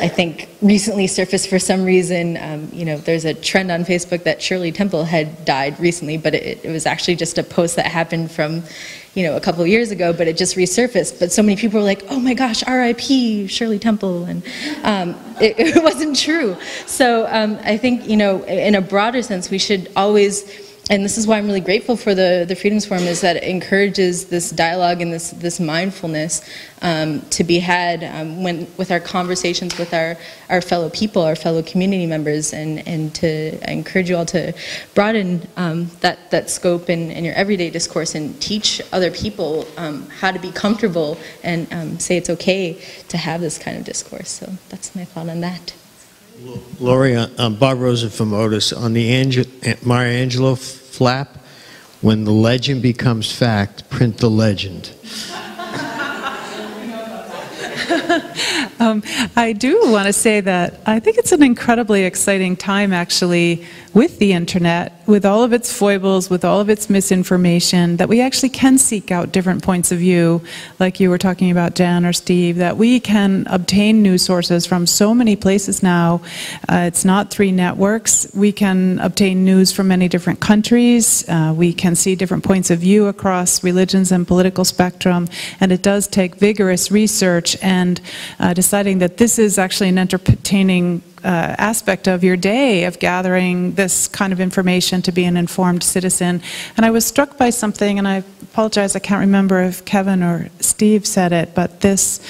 I think recently surfaced for some reason, um, you know, there's a trend on Facebook that Shirley Temple had died recently, but it, it was actually just a post that happened from, you know, a couple of years ago, but it just resurfaced. But so many people were like, oh my gosh, R I P Shirley Temple, and um, it, it wasn't true. So um, I think, you know, in a broader sense, we should always, and this is why I'm really grateful for the, the Freedoms Forum, is that it encourages this dialogue and this, this mindfulness um, to be had um, when, with our conversations with our, our fellow people, our fellow community members, and, and to I encourage you all to broaden um, that, that scope in, in your everyday discourse, and teach other people um, how to be comfortable and um, say it's okay to have this kind of discourse. So that's my thought on that. Laurie, um, Bob Rosen from Otis, on the Ange Maya Angelou flap, when the legend becomes fact, print the legend. Um, I do want to say that I think it's an incredibly exciting time, actually, with the internet, with all of its foibles, with all of its misinformation, that we actually can seek out different points of view, like you were talking about, Jan or Steve, that we can obtain news sources from so many places now. Uh, it's not three networks. We can obtain news from many different countries. Uh, we can see different points of view across religions and political spectrum, and it does take vigorous research and uh, deciding that this is actually an entertaining Uh, aspect of your day, of gathering this kind of information to be an informed citizen. And I was struck by something, and I apologize, I can't remember if Kevin or Steve said it, but this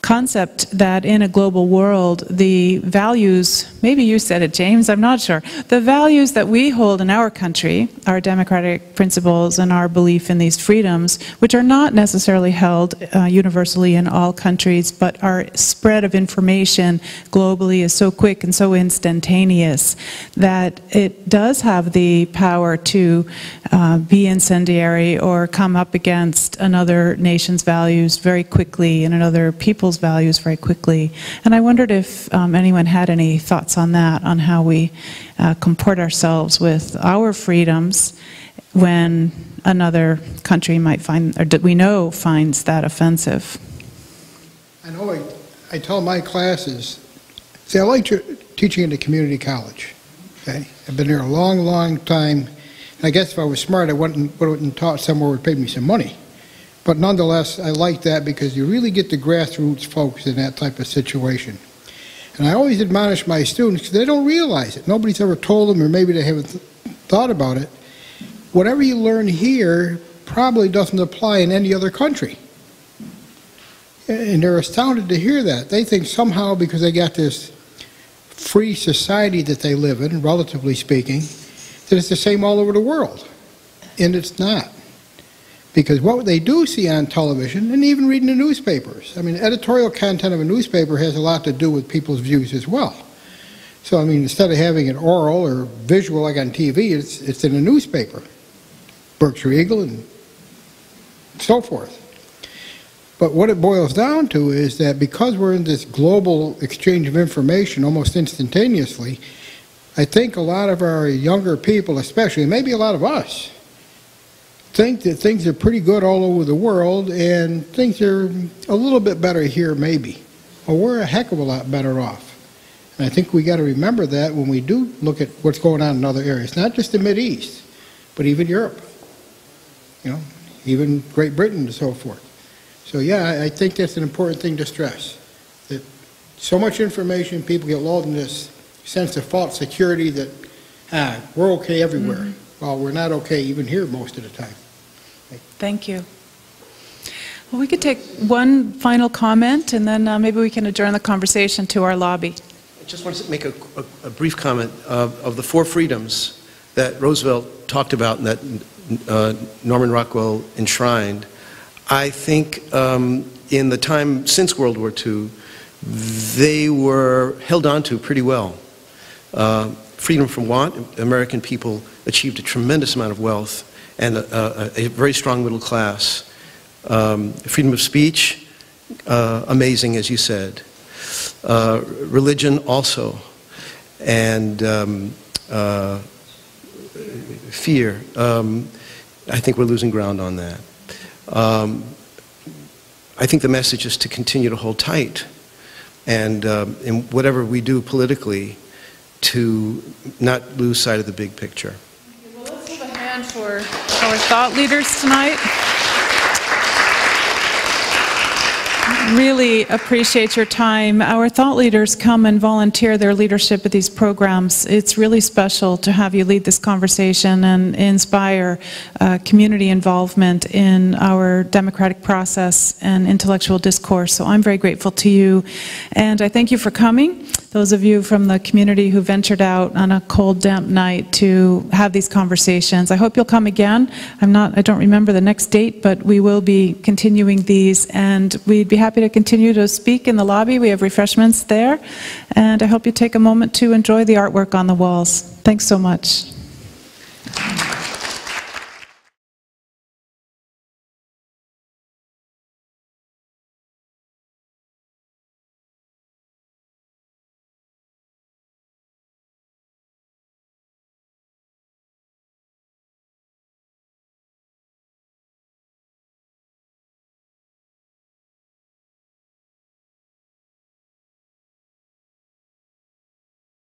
concept that in a global world, the values, maybe you said it, James, I'm not sure, the values that we hold in our country, our democratic principles and our belief in these freedoms, which are not necessarily held uh, universally in all countries, but our spread of information globally is so quick and so instantaneous that it does have the power to uh, be incendiary or come up against another nation's values very quickly and another people's values very quickly. And I wondered if um, anyone had any thoughts on that, on how we uh, comport ourselves with our freedoms when another country might find, or that we know finds that offensive. I know I, I tell my classes, see, I like teaching at a community college. Okay? I've been there a long, long time. And I guess if I was smart, I wouldn't, wouldn't taught somewhere would pay me some money. But nonetheless, I like that because you really get the grassroots folks in that type of situation. And I always admonish my students because they don't realize it. Nobody's ever told them, or maybe they haven't th thought about it. Whatever you learn here probably doesn't apply in any other country. And they're astounded to hear that. They think somehow because they got this free society that they live in, relatively speaking, that it's the same all over the world. And it's not. Because what they do see on television, and even reading the newspapers, I mean, editorial content of a newspaper has a lot to do with people's views as well. So, I mean, instead of having an oral or visual like on T V, it's, it's in a newspaper, Berkshire Eagle and so forth. But what it boils down to is that because we're in this global exchange of information almost instantaneously, I think a lot of our younger people especially, maybe a lot of us, think that things are pretty good all over the world and things are a little bit better here maybe. Well, we're a heck of a lot better off. And I think we got to remember that when we do look at what's going on in other areas, not just the Mideast, but even Europe, you know, even Great Britain and so forth. So yeah, I think that's an important thing to stress, that so much information, people get lulled in this sense of false security that ah, we're okay everywhere. Mm-hmm. Well, we're not okay even here most of the time. Thank you. Well, we could take one final comment, and then uh, maybe we can adjourn the conversation to our lobby. I just want to make a, a, a brief comment of, of the four freedoms that Roosevelt talked about and that uh, Norman Rockwell enshrined. I think um, in the time since World War Two, they were held on to pretty well. Uh, Freedom from want, American people achieved a tremendous amount of wealth and a, a, a very strong middle class. Um, freedom of speech, uh, amazing as you said. Uh, religion also, and um, uh, fear. Um, I think we're losing ground on that. Um, I think the message is to continue to hold tight, and um, in whatever we do politically, to not lose sight of the big picture. Okay, well, let's give a hand for our thought leaders tonight. Really appreciate your time. Our thought leaders come and volunteer their leadership at these programs. It's really special to have you lead this conversation and inspire uh, community involvement in our democratic process and intellectual discourse. So I'm very grateful to you, and I thank you for coming. Those of you from the community who ventured out on a cold, damp night to have these conversations, I hope you'll come again. I'm not, I don't remember the next date, but we will be continuing these, and we'd be happy to continue to speak in the lobby. We have refreshments there, and I hope you take a moment to enjoy the artwork on the walls. Thanks so much.